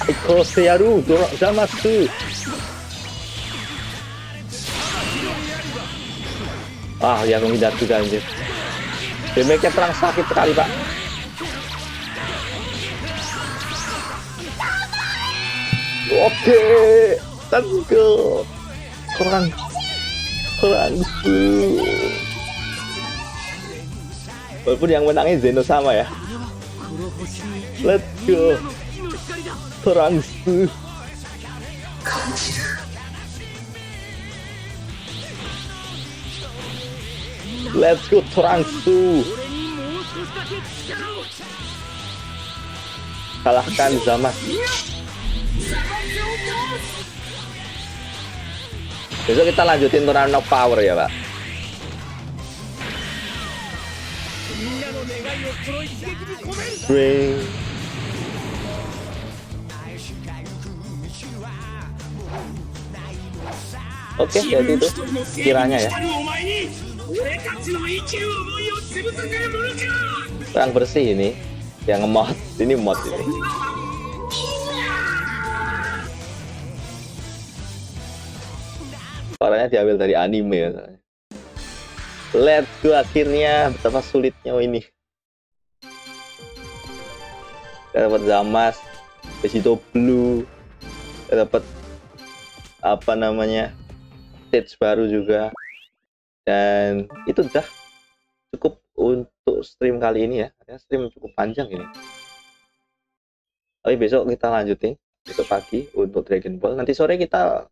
Iko searu Zamasu. Ah, yang menghindar juga anjir. Damage-nya terang sakit sekali, Pak. Oke, let's go. Kurang tuh. Walaupun yang menangnya Zeno sama ya. Let's go. Kurang tuh. Let's go Transu. Kalahkan Zamasu. Besok kita lanjutin turnamen power ya, Pak. Bring. Oke, jadi itu kiranya ya. Perang bersih ini yang ngemot, ini mod ini. Suaranya diambil dari anime ya. Let's go, akhirnya betapa sulitnya ini. Kita dapat Zamas, Vegito Blue, kita dapat apa namanya stage baru juga. Dan itu udah cukup untuk stream kali ini ya. Stream cukup panjang ini. Tapi besok kita lanjutin. Besok pagi untuk Dragon Ball. Nanti sore kita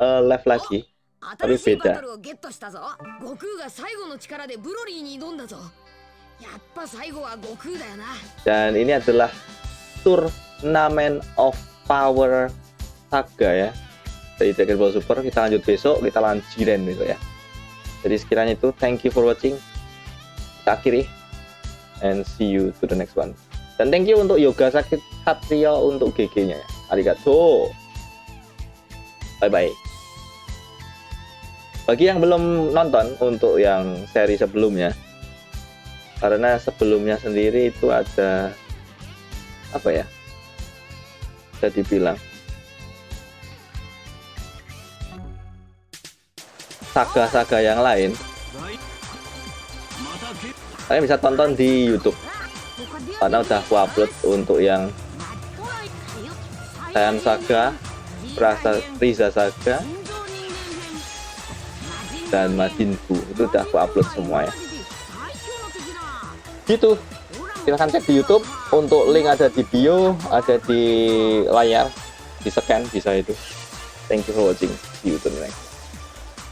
live lagi. Tapi beda. Dan ini adalah Tournament of Power Saga ya. Dari Dragon Ball Super. Kita lanjut besok. Kita lanjutin besok ya. Jadi sekiranya itu, thank you for watching. Kita akhiri. And see you to the next one. Dan thank you untuk Yoga Sakit Satrio untuk GG-nya ya. Arigato. Bye-bye. Bagi yang belum nonton untuk yang seri sebelumnya. Karena sebelumnya sendiri itu ada apa ya? Bisa dibilang saga-saga yang lain, kalian bisa tonton di YouTube karena udah aku upload untuk yang Saiyan Saga, Frieza Saga, dan Majin Buu, itu udah aku upload semua ya. Gitu, silahkan cek di YouTube, untuk link ada di bio, ada di layar, di scan bisa itu. Thank you for watching, see you next.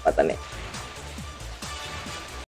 Katanya